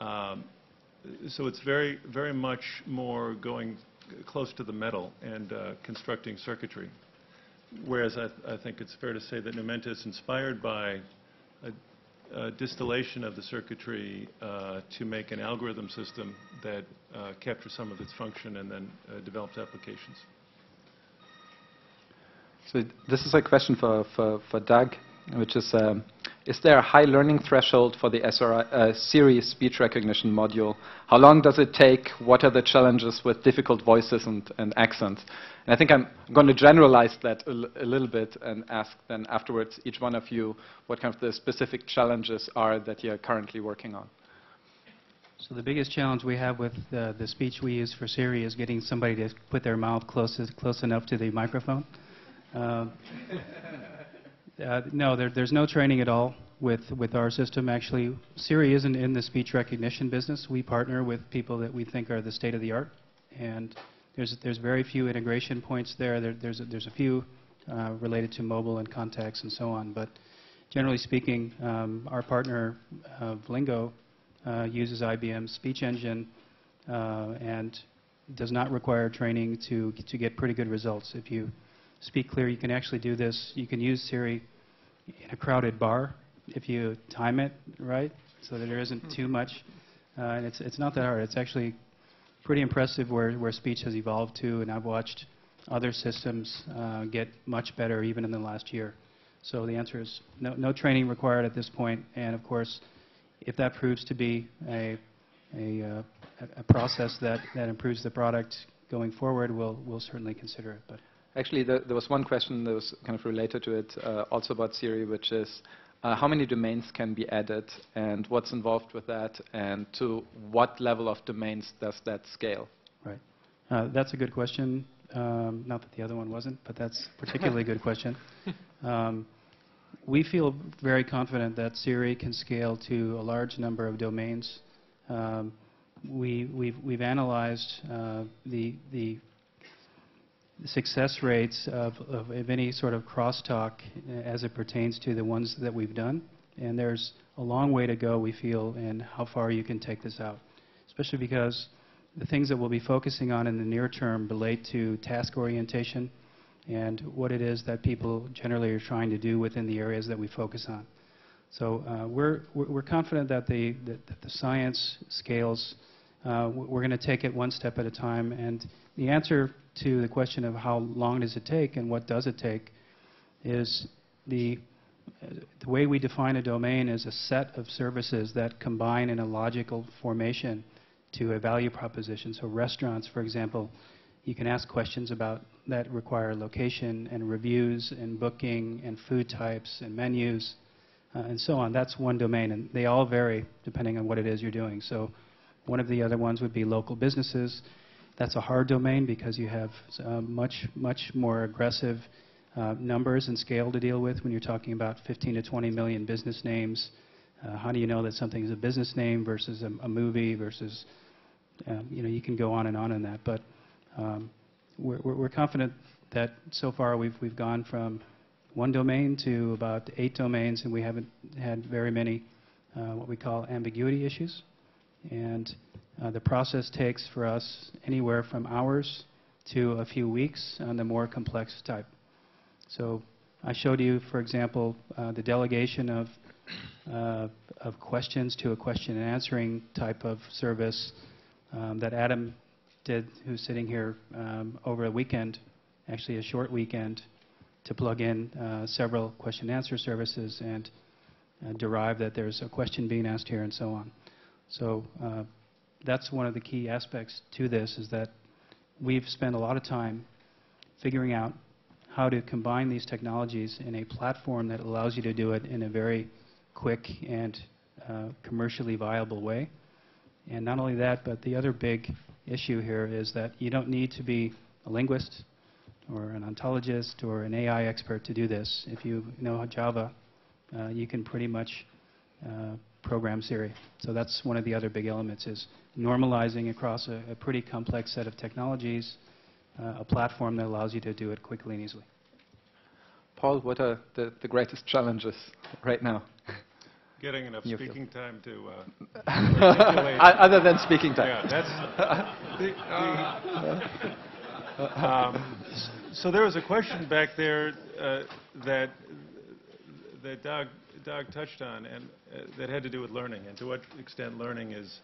So it's very, very much more going close to the metal and constructing circuitry. Whereas I think it's fair to say that Numenta is inspired by a distillation of the circuitry to make an algorithm system that captures some of its function and then develops applications. So this is a question for Doug, which is there a high learning threshold for the SRI, Siri speech recognition module? How long does it take? What are the challenges with difficult voices and accents? And I think I'm going to generalize that a little bit and ask then afterwards each one of you what kind of the specific challenges are that you're currently working on. So the biggest challenge we have with the speech we use for Siri is getting somebody to put their mouth close enough to the microphone. No, there's no training at all with our system. Actually, Siri isn't in the speech recognition business. We partner with people that we think are the state of the art, and there's very few integration points there. There's a few related to mobile and contacts and so on, but generally speaking, our partner Vlingo uses IBM's speech engine and does not require training to get pretty good results. If you speak clear, you can actually do this. You can use Siri in a crowded bar if you time it right, so that there isn't too much. And it's not that hard. It's actually pretty impressive where speech has evolved to, and I've watched other systems get much better even in the last year. So the answer is no training required at this point. And of course, if that proves to be a process that improves the product going forward, we'll certainly consider it. But actually, there was one question that was kind of related to it, also about Siri, which is how many domains can be added and what's involved with that and to what level of domains does that scale? Right. That's a good question. Not that the other one wasn't, but that's a particularly good question. We feel very confident that Siri can scale to a large number of domains. We've analyzed the success rates of any sort of crosstalk as it pertains to the ones that we've done. And there's a long way to go, we feel, in how far you can take this out, especially because the things that we'll be focusing on in the near term relate to task orientation and what it is that people generally are trying to do within the areas that we focus on. So we're confident that the science scales. We're going to take it one step at a time, and the answer to the question of how long does it take and what does it take is the way we define a domain is a set of services that combine in a logical formation to a value proposition. So restaurants, for example, you can ask questions about that require location and reviews and booking and food types and menus and so on. That's one domain, and they all vary depending on what it is you're doing. So one of the other ones would be local businesses. That's a hard domain because you have much more aggressive numbers and scale to deal with when you're talking about 15 to 20 million business names. How do you know that something is a business name versus a movie versus, you know, you can go on in that. But we're confident that so far we've gone from one domain to about 8 domains, and we haven't had very many what we call ambiguity issues. And the process takes for us anywhere from hours to a few weeks on the more complex type. So I showed you, for example, the delegation of questions to a question and answering type of service that Adam did, who's sitting here, over a weekend, actually a short weekend, to plug in several question and answer services and derive that there's a question being asked here and so on. So that's one of the key aspects to this, is that we've spent a lot of time figuring out how to combine these technologies in a platform that allows you to do it in a very quick and commercially viable way. And not only that, but the other big issue here is that you don't need to be a linguist or an ontologist or an AI expert to do this. If you know Java, you can pretty much program Siri. So that's one of the other big elements, is normalizing across a pretty complex set of technologies, a platform that allows you to do it quickly and easily. Paul, what are the greatest challenges right now? Getting enough speaking time to articulate. Other than speaking time. Yeah, that's so there was a question back there that Doug touched on, and that had to do with learning, and to what extent learning is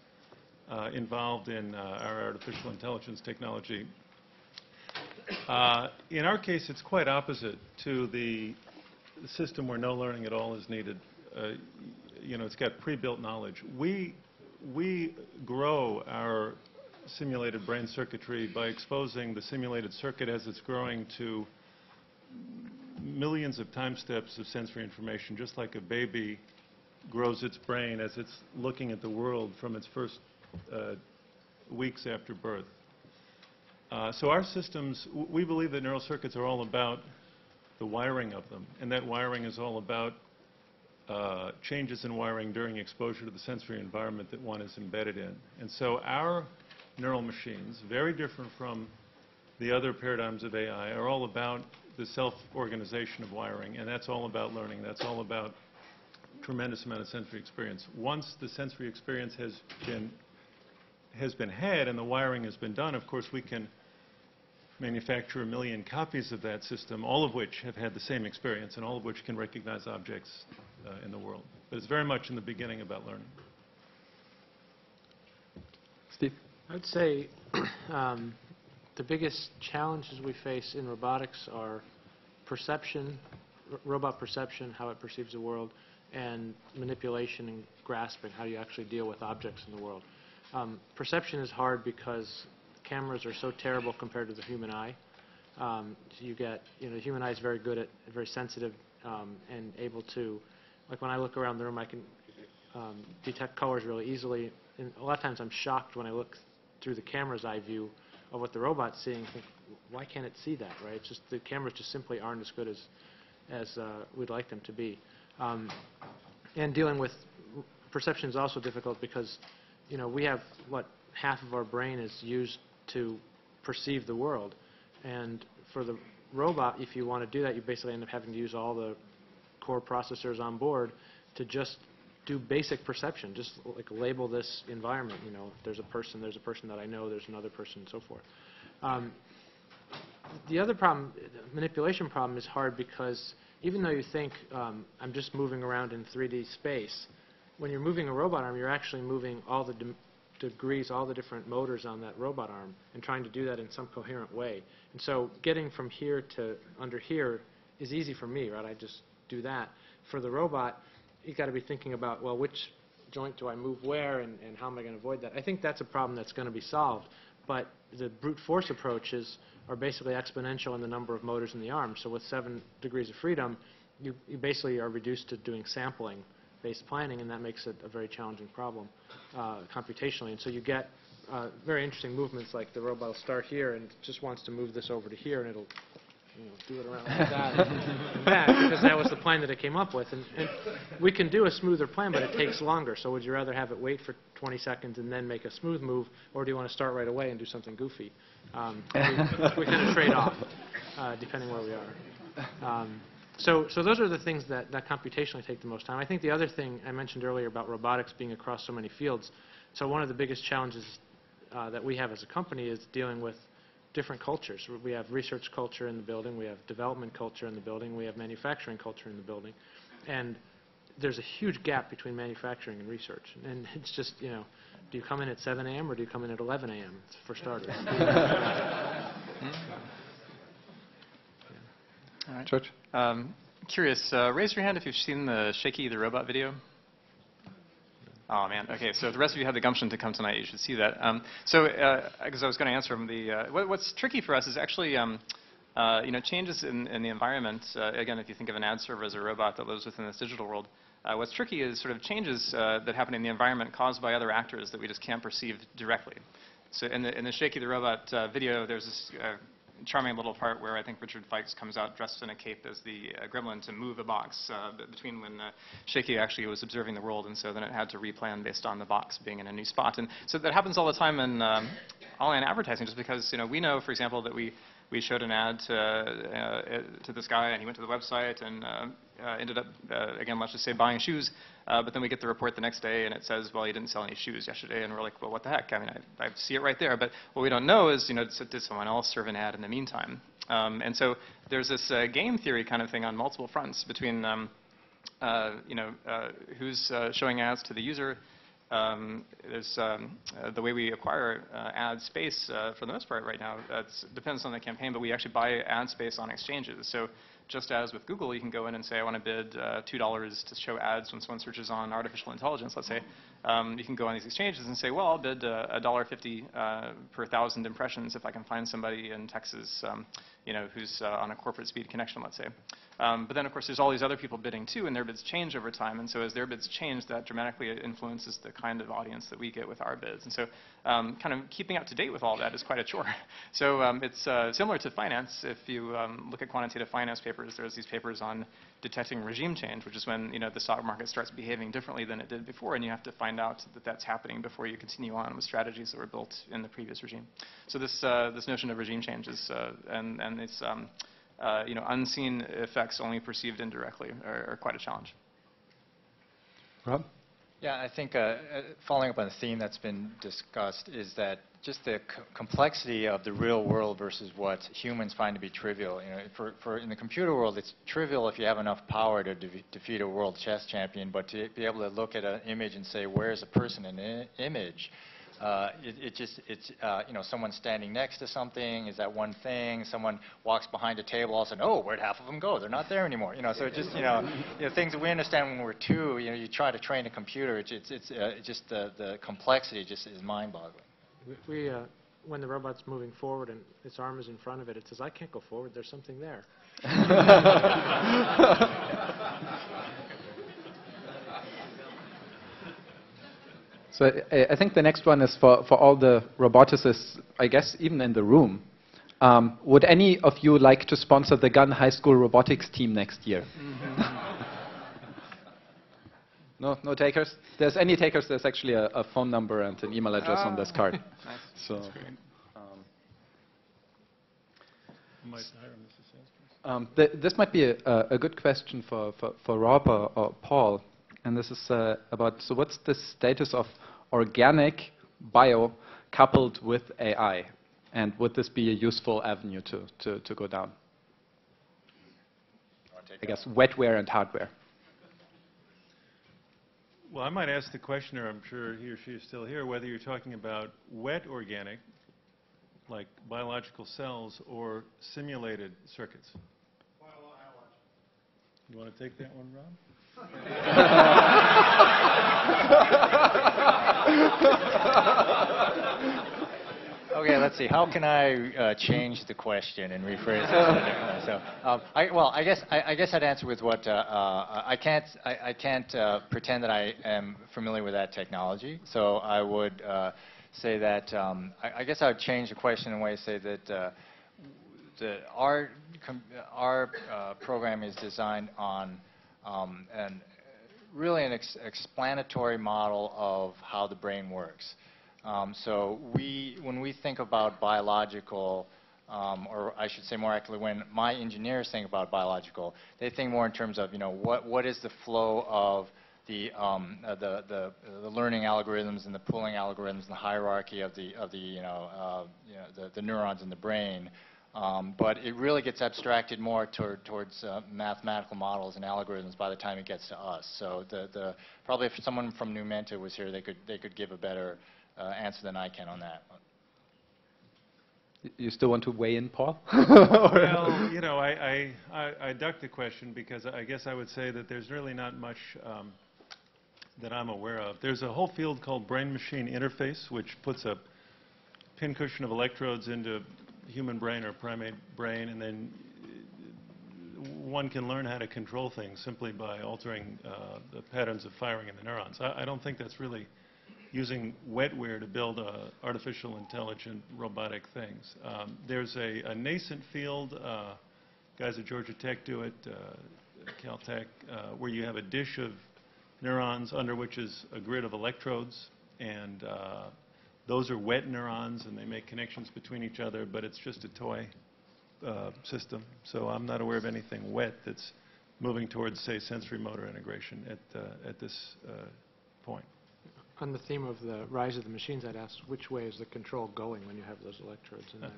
involved in our artificial intelligence technology. In our case, it's quite opposite to the system where no learning at all is needed. You know, it's got pre-built knowledge. We grow our simulated brain circuitry by exposing the simulated circuit as it's growing to millions of time steps of sensory information, just like a baby grows its brain as it's looking at the world from its first weeks after birth. So our systems, we believe that neural circuits are all about the wiring of them, and that wiring is all about changes in wiring during exposure to the sensory environment that one is embedded in. And so our neural machines, very different from the other paradigms of AI, are all about the self-organization of wiring, and that's all about learning. That's all about a tremendous amount of sensory experience. Once the sensory experience has been had and the wiring has been done, of course, we can manufacture a million copies of that system, all of which have had the same experience and all of which can recognize objects in the world. But it's very much in the beginning about learning. Steve? I'd say the biggest challenges we face in robotics are perception, robot perception, how it perceives the world, and manipulation and grasping, how you actually deal with objects in the world. Perception is hard because cameras are so terrible compared to the human eye. So you get, you know, the human eye is very good at, very sensitive and able to, like when I look around the room, I can detect colors really easily. And a lot of times I'm shocked when I look through the camera's eye view of what the robot's seeing. I think, why can't it see that, right? It's just the cameras just simply aren't as good as we'd like them to be. And dealing with perception is also difficult because, you know, we have, what, half of our brain is used to perceive the world. And for the robot, if you want to do that, you basically end up having to use all the core processors on board to just do basic perception, just like label this environment. You know, there's a person that I know, there's another person, and so forth. The other problem, the manipulation problem, is hard because even though you think I'm just moving around in 3D space, when you're moving a robot arm, you're actually moving all the degrees, all the different motors on that robot arm, and trying to do that in some coherent way. And so getting from here to under here is easy for me, right? I just do that. For the robot, you've got to be thinking about, well, which joint do I move where, and how am I going to avoid that? I think that's a problem that's going to be solved. But the brute force approaches are basically exponential in the number of motors in the arm. So with 7 degrees of freedom, you basically are reduced to doing sampling-based planning, and that makes it a very challenging problem computationally. And so you get very interesting movements, like the robot will start here and just wants to move this over to here, and it'll, you know, do it around like that and back, because that was the plan that it came up with. And we can do a smoother plan, but it takes longer. So would you rather have it wait for 20 seconds and then make a smooth move, or do you want to start right away and do something goofy? We kind of trade off, depending where we are. So those are the things that, computationally take the most time. I think the other thing I mentioned earlier about robotics being across so many fields, so one of the biggest challenges that we have as a company is dealing with different cultures. We have research culture in the building, we have development culture in the building, we have manufacturing culture in the building. And there's a huge gap between manufacturing and research. And it's just, you know, do you come in at 7 a.m. or do you come in at 11 a.m. for starters? Yeah. All right. George? Curious, raise your hand if you've seen the Shaky the Robot video. Oh, man. Okay, so if the rest of you have the gumption to come tonight, you should see that. Because I was going to answer them, what's tricky for us is actually, you know, changes in the environment. Again, if you think of an ad server as a robot that lives within this digital world, what's tricky is sort of changes that happen in the environment caused by other actors that we just can't perceive directly. So in the Shaky the Robot video, there's this charming little part where I think Richard Fikes comes out dressed in a cape as the gremlin to move a box between when Shaky actually was observing the world, and so then it had to replan based on the box being in a new spot. And so that happens all the time in online advertising, just because, you know, we know, for example, that we showed an ad to this guy, and he went to the website and ended up, again, let's just say buying shoes, but then we get the report the next day and it says, well, you didn't sell any shoes yesterday, and we're like, well, what the heck? I mean, I see it right there, but what we don't know is, you know, did someone else serve an ad in the meantime? And so there's this game theory kind of thing on multiple fronts between, you know, who's showing ads to the user. There's the way we acquire ad space for the most part right now. That depends on the campaign, but we actually buy ad space on exchanges. So just as with Google, you can go in and say, I want to bid $2 to show ads when someone searches on artificial intelligence, let's say. You can go on these exchanges and say, well, I'll bid $1.50 per 1,000 impressions if I can find somebody in Texas, you know, who's on a corporate speed connection, let's say. But then, of course, there's all these other people bidding, too, and their bids change over time. And so as their bids change, that dramatically influences the kind of audience that we get with our bids. And so kind of keeping up to date with all that is quite a chore. So it's similar to finance. If you look at quantitative finance papers, there's these papers on detecting regime change, which is when, you know, the stock market starts behaving differently than it did before, and you have to find out that that's happening before you continue on with strategies that were built in the previous regime. So this notion of regime change is, and it's... you know, unseen effects only perceived indirectly are quite a challenge. Rob? Yeah, I think following up on the theme that's been discussed is that just the complexity of the real world versus what humans find to be trivial. You know, for in the computer world, it's trivial if you have enough power to defeat a world chess champion, but to be able to look at an image and say, where's a person in an image? You know, someone standing next to something is that one thing. Someone walks behind a table, all of a sudden, oh, where'd half of them go? They're not there anymore. You know, so it just, you know, things that we understand when we're two. You know, you try to train a computer. It's just the complexity just is mind-boggling. When the robot's moving forward and its arm is in front of it, it says, I can't go forward. There's something there. So I think the next one is for all the roboticists, I guess, even in the room. Would any of you like to sponsor the Gunn High School robotics team next year? No takers? If there's any takers, there's actually a phone number and an email address on this card. Nice. So, that's great. This might be a good question for Rob or Paul. And this is about, so what's the status of organic bio coupled with AI? And would this be a useful avenue to go down? I guess wetware and hardware. Well, I might ask the questioner, I'm sure he or she is still here, whether you're talking about wet organic, like biological cells, or simulated circuits. You want to take that one, Rob? Okay, let's see. How can I change the question and rephrase it? So, I guess I'd answer with what I can't pretend that I am familiar with that technology. So I would say that I guess I would change the question in a way to say that our program is designed on really an explanatory model of how the brain works. So when we think about biological, or I should say more accurately, when my engineers think about biological, they think more in terms of, you know, what is the flow of the learning algorithms and the pooling algorithms and the hierarchy of the neurons in the brain. But it really gets abstracted more towards mathematical models and algorithms by the time it gets to us. So probably if someone from Numenta was here, they could give a better answer than I can on that. You still want to weigh in, Paul? Well, you know, I ducked the question because I guess I would say that there's really not much that I'm aware of. There's a whole field called brain-machine interface, which puts a pincushion of electrodes into human brain or primate brain, and then one can learn how to control things simply by altering the patterns of firing in the neurons. I don't think that's really using wetware to build artificial intelligent robotic things. There's a nascent field, guys at Georgia Tech do it, Caltech, where you have a dish of neurons under which is a grid of electrodes, and those are wet neurons, and they make connections between each other, but it's just a toy system. So I'm not aware of anything wet that's moving towards, say, sensory-motor integration at this point. On the theme of the rise of the machines, I'd ask, which way is the control going when you have those electrodes in there?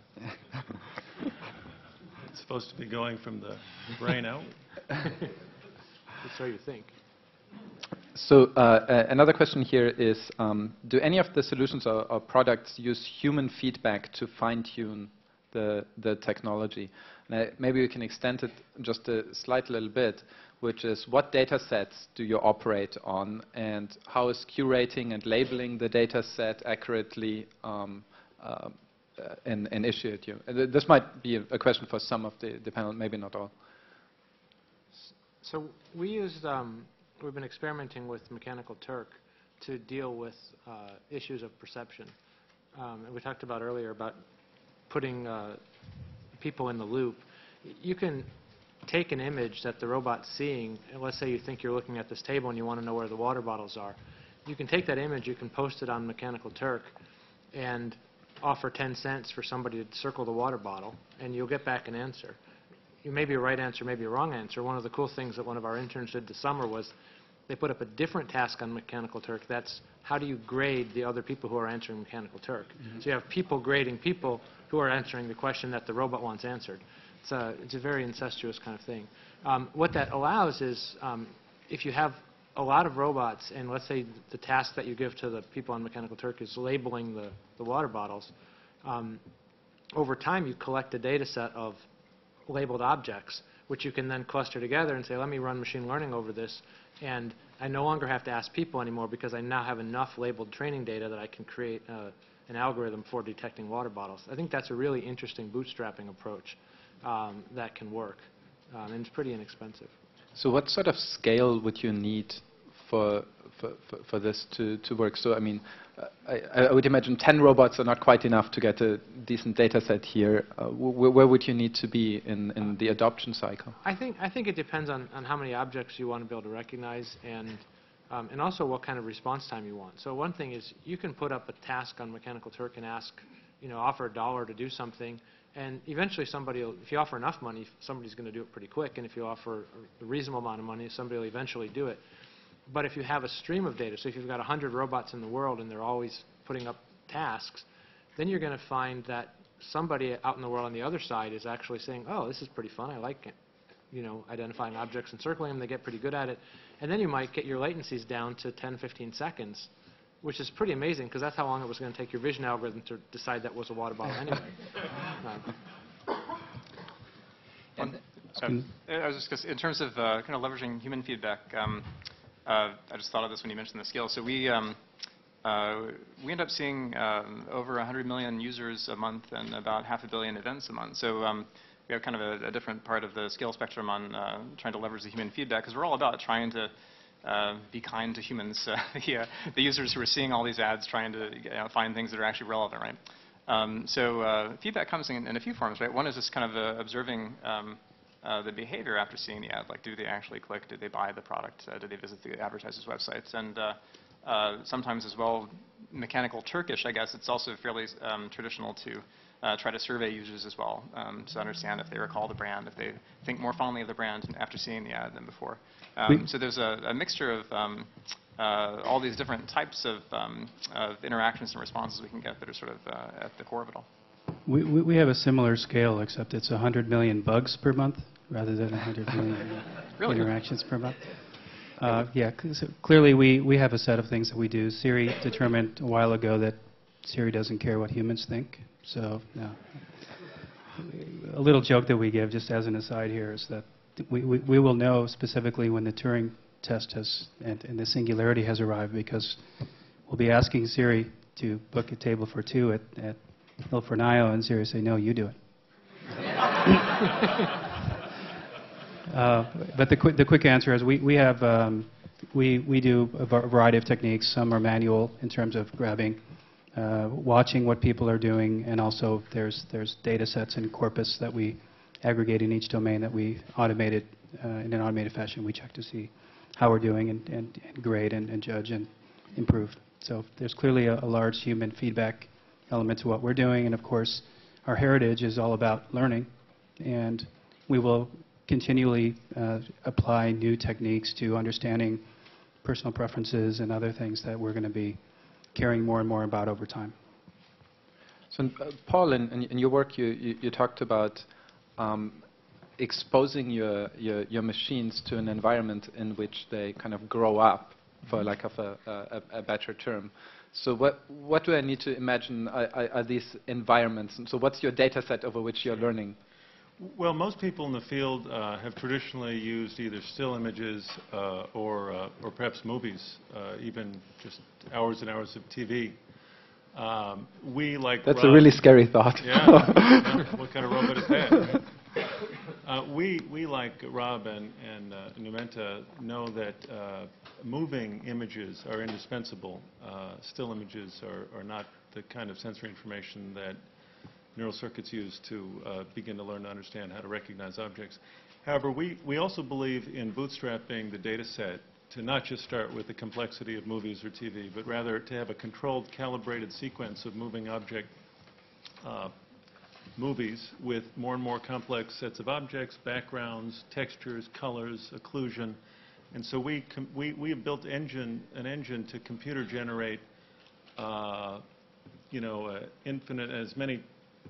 It's supposed to be going from the brain out. So you think. So another question here is, do any of the solutions or products use human feedback to fine-tune the technology? And maybe we can extend it just a slight little bit, which is what data sets do you operate on, and how is curating and labeling the data set accurately an issue at you? This might be a question for some of the panel, maybe not all. So we used... We've been experimenting with Mechanical Turk to deal with issues of perception. And we talked about earlier about putting people in the loop. You can take an image that the robot's seeing, and let's say you think you're looking at this table and you want to know where the water bottles are. You can take that image, you can post it on Mechanical Turk, and offer 10 cents for somebody to circle the water bottle, and you'll get back an answer. It may be a right answer, maybe a wrong answer. One of the cool things that one of our interns did this summer was they put up a different task on Mechanical Turk. That's how do you grade the other people who are answering Mechanical Turk. Mm-hmm. So you have people grading people who are answering the question that the robot wants answered. It's a very incestuous kind of thing. What that allows is if you have a lot of robots, and let's say the task that you give to the people on Mechanical Turk is labeling the water bottles, over time you collect a data set of labeled objects, which you can then cluster together and say, let me run machine learning over this, and I no longer have to ask people anymore because I now have enough labeled training data that I can create an algorithm for detecting water bottles. I think that's a really interesting bootstrapping approach that can work, and it's pretty inexpensive. So what sort of scale would you need for this to work? So I mean, I would imagine 10 robots are not quite enough to get a decent data set here. Where would you need to be in the adoption cycle? I think it depends on how many objects you want to be able to recognize, and also what kind of response time you want. So one thing is you can put up a task on Mechanical Turk and ask, you know, offer $1 to do something, and eventually somebody will, if you offer enough money, somebody's going to do it pretty quick, and if you offer a reasonable amount of money, somebody will eventually do it. But if you have a stream of data, so if you've got 100 robots in the world and they're always putting up tasks, then you're going to find that somebody out in the world on the other side is actually saying, oh, this is pretty fun, I like it. You know, identifying objects and circling them, they get pretty good at it. And then you might get your latencies down to 10, 15 seconds, which is pretty amazing because that's how long it was going to take your vision algorithm to decide that was a water bottle anyway. I was just going to say, in terms of kind of leveraging human feedback, I just thought of this when you mentioned the scale. So we end up seeing over 100 million users a month and about 500 million events a month. So we have kind of a different part of the scale spectrum on trying to leverage the human feedback, because we're all about trying to be kind to humans here, the users who are seeing all these ads trying to find things that are actually relevant, right? So feedback comes in a few forms, right? One is just kind of observing the behavior after seeing the ad, like do they actually click, did they buy the product, did they visit the advertiser's websites, and sometimes as well, Mechanical Turkish, I guess, it's also fairly traditional to try to survey users as well to understand if they recall the brand, if they think more fondly of the brand after seeing the ad than before. So there's a mixture of all these different types of interactions and responses we can get that are sort of at the core of it all. We have a similar scale, except it's 100 million bugs per month rather than 100 million really? Interactions per month. Yeah, so clearly we have a set of things that we do. Siri determined a while ago that Siri doesn't care what humans think. So, no. A little joke that we give, just as an aside here, is that we will know specifically when the Turing test has and the singularity has arrived, because we'll be asking Siri to book a table for two at Il Fornaio, and Siri say, no, you do it. But the quick answer is we have we do a variety of techniques. Some are manual in terms of grabbing. Watching what people are doing, and also there's data sets and corpus that we aggregate in each domain that we automated in an automated fashion. We check to see how we're doing and grade and judge and improve. So there's clearly a large human feedback element to what we're doing, and of course our heritage is all about learning, and we will continually apply new techniques to understanding personal preferences and other things that we're going to be caring more and more about over time. So, Paul, in your work, you talked about exposing your machines to an environment in which they kind of grow up, for lack of a better term. So what do I need to imagine are these environments? And so what's your data set over which you're learning? Well, most people in the field have traditionally used either still images or perhaps movies, even just hours and hours of TV. That's Rob, a really scary thought. Yeah. What kind of robot is that? Right? We like Rob and Numenta know that moving images are indispensable. Still images are not the kind of sensory information that neural circuits used to begin to learn to understand how to recognize objects. However, we also believe in bootstrapping the data set to not just start with the complexity of movies or TV, but rather to have a controlled, calibrated sequence of moving object movies with more and more complex sets of objects, backgrounds, textures, colors, occlusion. And so we have built an engine to computer generate infinite, as many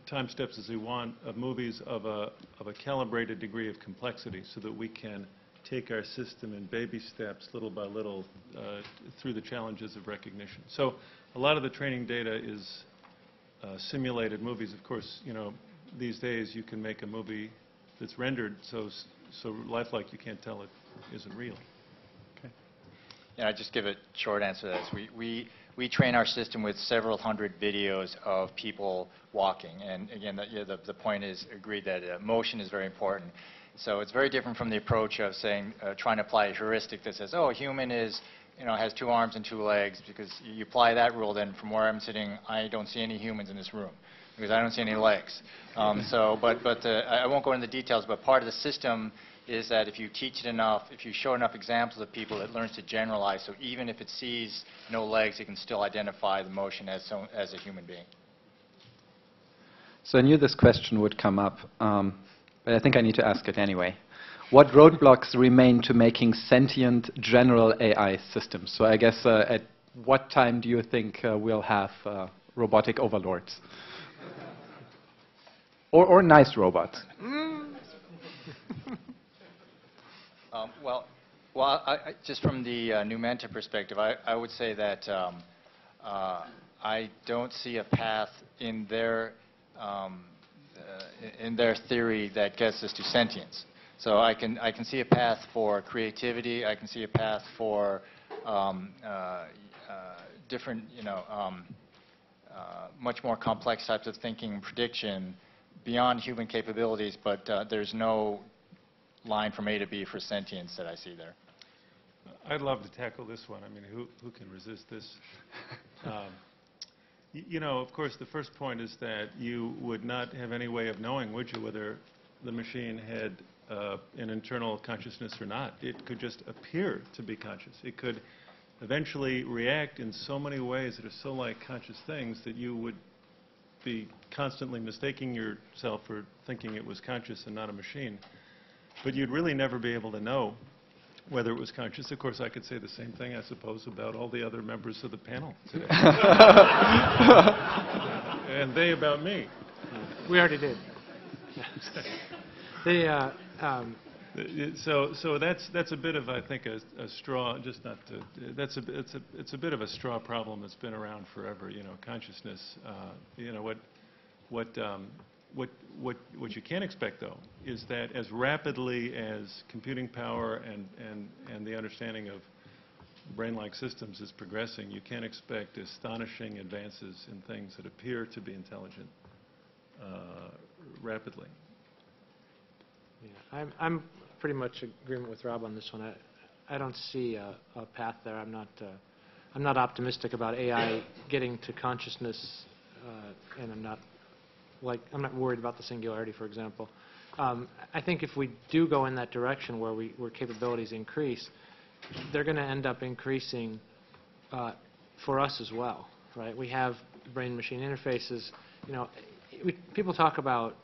time steps as we want of movies of a calibrated degree of complexity, so that we can take our system in baby steps, little by little, through the challenges of recognition. So a lot of the training data is simulated movies. Of course, these days you can make a movie that's rendered so lifelike you can't tell it isn't real. Okay. Yeah, I just give a short answer to this. We train our system with several hundred videos of people walking. And again, the point is agreed that motion is very important. So it's very different from the approach of saying, trying to apply a heuristic that says, oh, a human is, has two arms and two legs, because you apply that rule, then from where I'm sitting, I don't see any humans in this room, because I don't see any legs. I won't go into the details, but part of the system is that if you teach it enough, if you show enough examples of people, it learns to generalize. So even if it sees no legs, it can still identify the motion as a human being. So I knew this question would come up, but I think I need to ask it anyway. What roadblocks remain to making sentient general AI systems? So I guess at what time do you think we'll have robotic overlords? or nice robots? Well, just from the Numenta perspective, I would say that I don't see a path in their theory that gets us to sentience. So I can see a path for creativity. I can see a path for different, much more complex types of thinking and prediction beyond human capabilities. But there's no line from A to B for sentience that I see there. I'd love to tackle this one. I mean, who can resist this? You know, of course, the first point is that you would not have any way of knowing, would you, whether the machine had an internal consciousness or not. It could just appear to be conscious. It could eventually react in so many ways that are so like conscious things that you would be constantly mistaking yourself for thinking it was conscious and not a machine. But you'd really never be able to know whether it was conscious. Of course, I could say the same thing, I suppose, about all the other members of the panel today. And they about me. We already did. So that's a bit of, I think, a straw. Just not to. It's a bit of a straw problem that's been around forever. You know, consciousness. You know what you can expect though is that as rapidly as computing power and the understanding of brain-like systems is progressing, you can expect astonishing advances in things that appear to be intelligent rapidly. Yeah, I'm pretty much in agreement with Rob on this one. I don't see a path there. I'm not optimistic about AI getting to consciousness, and I'm not worried about the singularity, for example. I think if we do go in that direction where where capabilities increase, they're going to end up increasing for us as well, right? We have brain-machine interfaces. You know, people talk about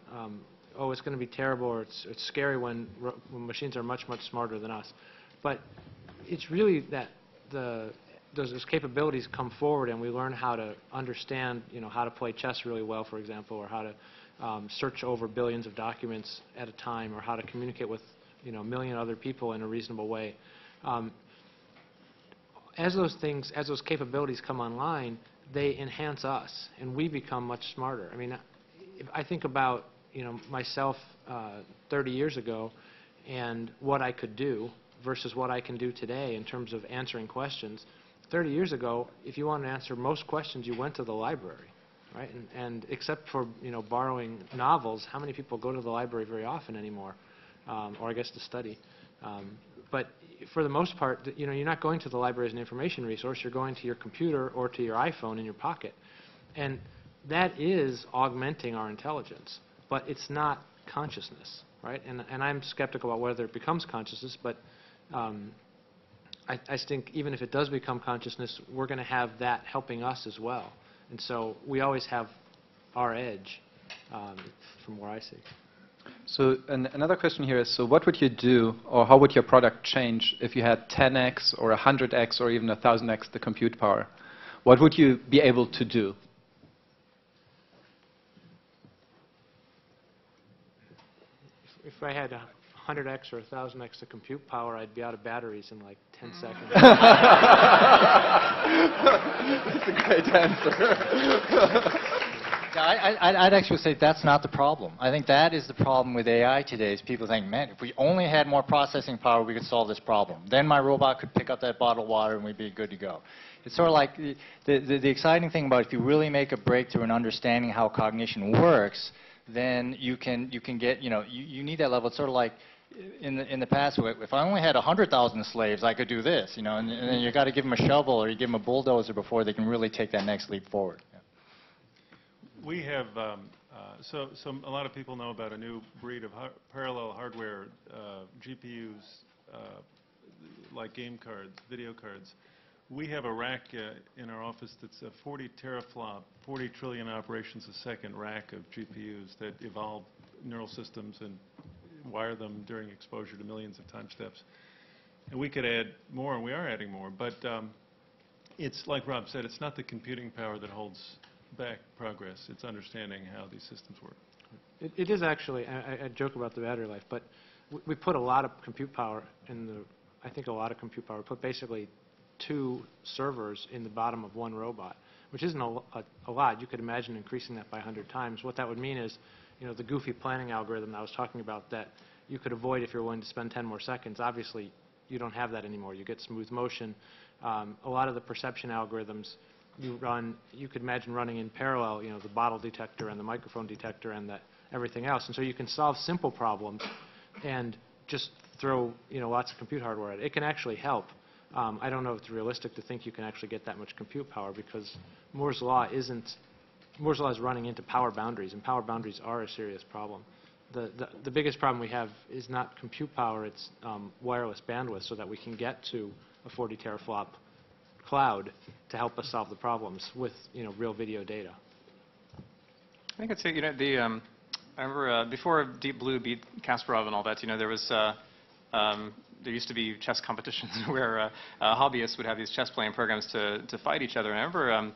oh, it's going to be terrible, or it's scary when machines are much, much smarter than us. But it's really that those capabilities come forward and we learn how to understand, you know, how to play chess really well, for example, or how to search over billions of documents at a time, or how to communicate with, you know, 1 million other people in a reasonable way. As those capabilities come online, they enhance us and we become much smarter. I mean, if I think about, you know, myself 30 years ago and what I could do versus what I can do today in terms of answering questions. 30 years ago, if you wanted to answer most questions, you went to the library, right? And except for, you know, borrowing novels, how many people go to the library very often anymore? Or I guess to study. But for the most part, you know, you're not going to the library as an information resource. You're going to your computer or to your iPhone in your pocket. And that is augmenting our intelligence. But it's not consciousness, right? And I'm skeptical about whether it becomes consciousness, but I think even if it does become consciousness, we're going to have that helping us as well. And so we always have our edge from where I see. So another question here is, so what would you do, or how would your product change if you had 10x or 100x or even 1000x the compute power? What would you be able to do? If I had 100x or 1000x the compute power, I'd be out of batteries in like 10 seconds. That's a great answer. Yeah, I'd actually say that's not the problem. I think that is the problem with AI today is people think, man, if we only had more processing power, we could solve this problem. Then my robot could pick up that bottle of water and we'd be good to go. It's sort of like the exciting thing about if you really make a breakthrough in understanding how cognition works, then you can get, you know, you need that level. It's sort of like in the past, if I only had 100,000 slaves, I could do this, you know, and then you got to give them a shovel or you give them a bulldozer before they can really take that next leap forward. Yeah. We have, so a lot of people know about a new breed of parallel hardware, GPUs, like game cards, video cards. We have a rack in our office that's a 40 teraflop, 40 trillion operations a second rack of GPUs that evolve neural systems and wire them during exposure to millions of time steps. And we could add more, and we are adding more. But it's, like Rob said, it's not the computing power that holds back progress. It's understanding how these systems work. It is actually, I joke about the battery life, but we put a lot of compute power in the, I think a lot of compute power, put basically 2 servers in the bottom of 1 robot, which isn't a lot. You could imagine increasing that by 100 times. What that would mean is, you know, the goofy planning algorithm that I was talking about that you could avoid if you're willing to spend 10 more seconds. Obviously, you don't have that anymore. You get smooth motion. A lot of the perception algorithms you could imagine running in parallel, you know, the bottle detector and the microphone detector and everything else. And so you can solve simple problems and just throw, you know, lots of compute hardware at it. It can actually help. I don't know if it's realistic to think you can actually get that much compute power, because Moore's Law is running into power boundaries, and power boundaries are a serious problem. The biggest problem we have is not compute power, it's wireless bandwidth, so that we can get to a 40 teraflop cloud to help us solve the problems with, you know, real video data. I think it's, you know, the I remember before Deep Blue beat Kasparov and all that, you know, there was there used to be chess competitions where hobbyists would have these chess playing programs to fight each other. And I remember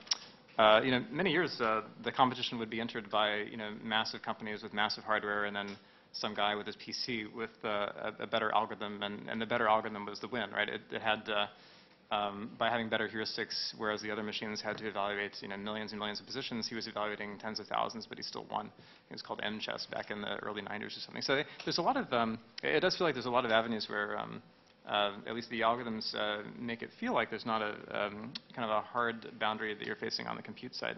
you know, many years the competition would be entered by, you know, massive companies with massive hardware, and then some guy with his PC with a better algorithm, and the better algorithm was the win, right? It had by having better heuristics, whereas the other machines had to evaluate, you know, millions and millions of positions, he was evaluating tens of thousands, but he still won. It was called M-chess back in the early 90s or something. So there's a lot of, it does feel like there's a lot of avenues where at least the algorithms make it feel like there's not a kind of a hard boundary that you're facing on the compute side.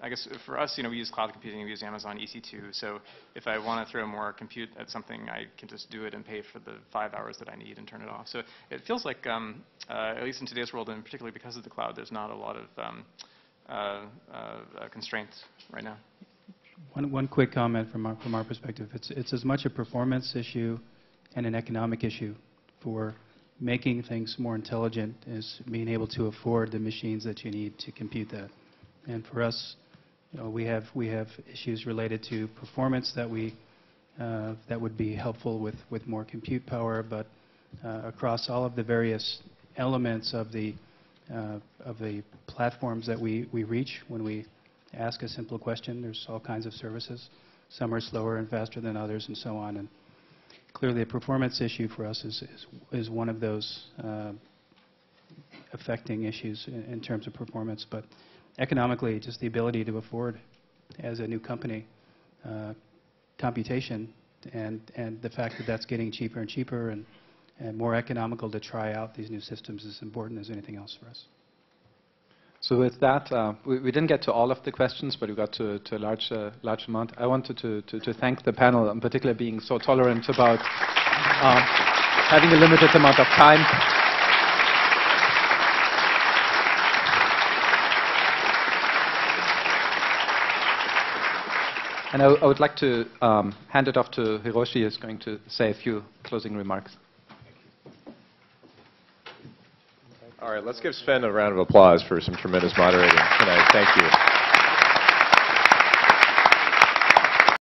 I guess for us, you know, we use cloud computing, we use Amazon EC2, so if I want to throw more compute at something, I can just do it and pay for the 5 hours that I need and turn it off. So it feels like, at least in today's world, and particularly because of the cloud, there's not a lot of constraints right now. One quick comment from our perspective. It's as much a performance issue and an economic issue for making things more intelligent as being able to afford the machines that you need to compute that. And for us, you know, we have issues related to performance that we that would be helpful with more compute power, but across all of the various elements of the platforms that we reach when we ask a simple question, there's all kinds of services. Some are slower and faster than others, and so on. And clearly, a performance issue for us is one of those affecting issues in terms of performance, but economically, just the ability to afford, as a new company, computation, and the fact that that's getting cheaper and cheaper and more economical to try out these new systems is important as anything else for us. So with that, we didn't get to all of the questions, but we got to a large amount. I wanted to thank the panel, in particular being so tolerant about having a limited amount of time. And I would like to hand it off to Hiroshi, who's going to say a few closing remarks. All right, let's give Sven a round of applause for some tremendous moderating tonight. Thank you.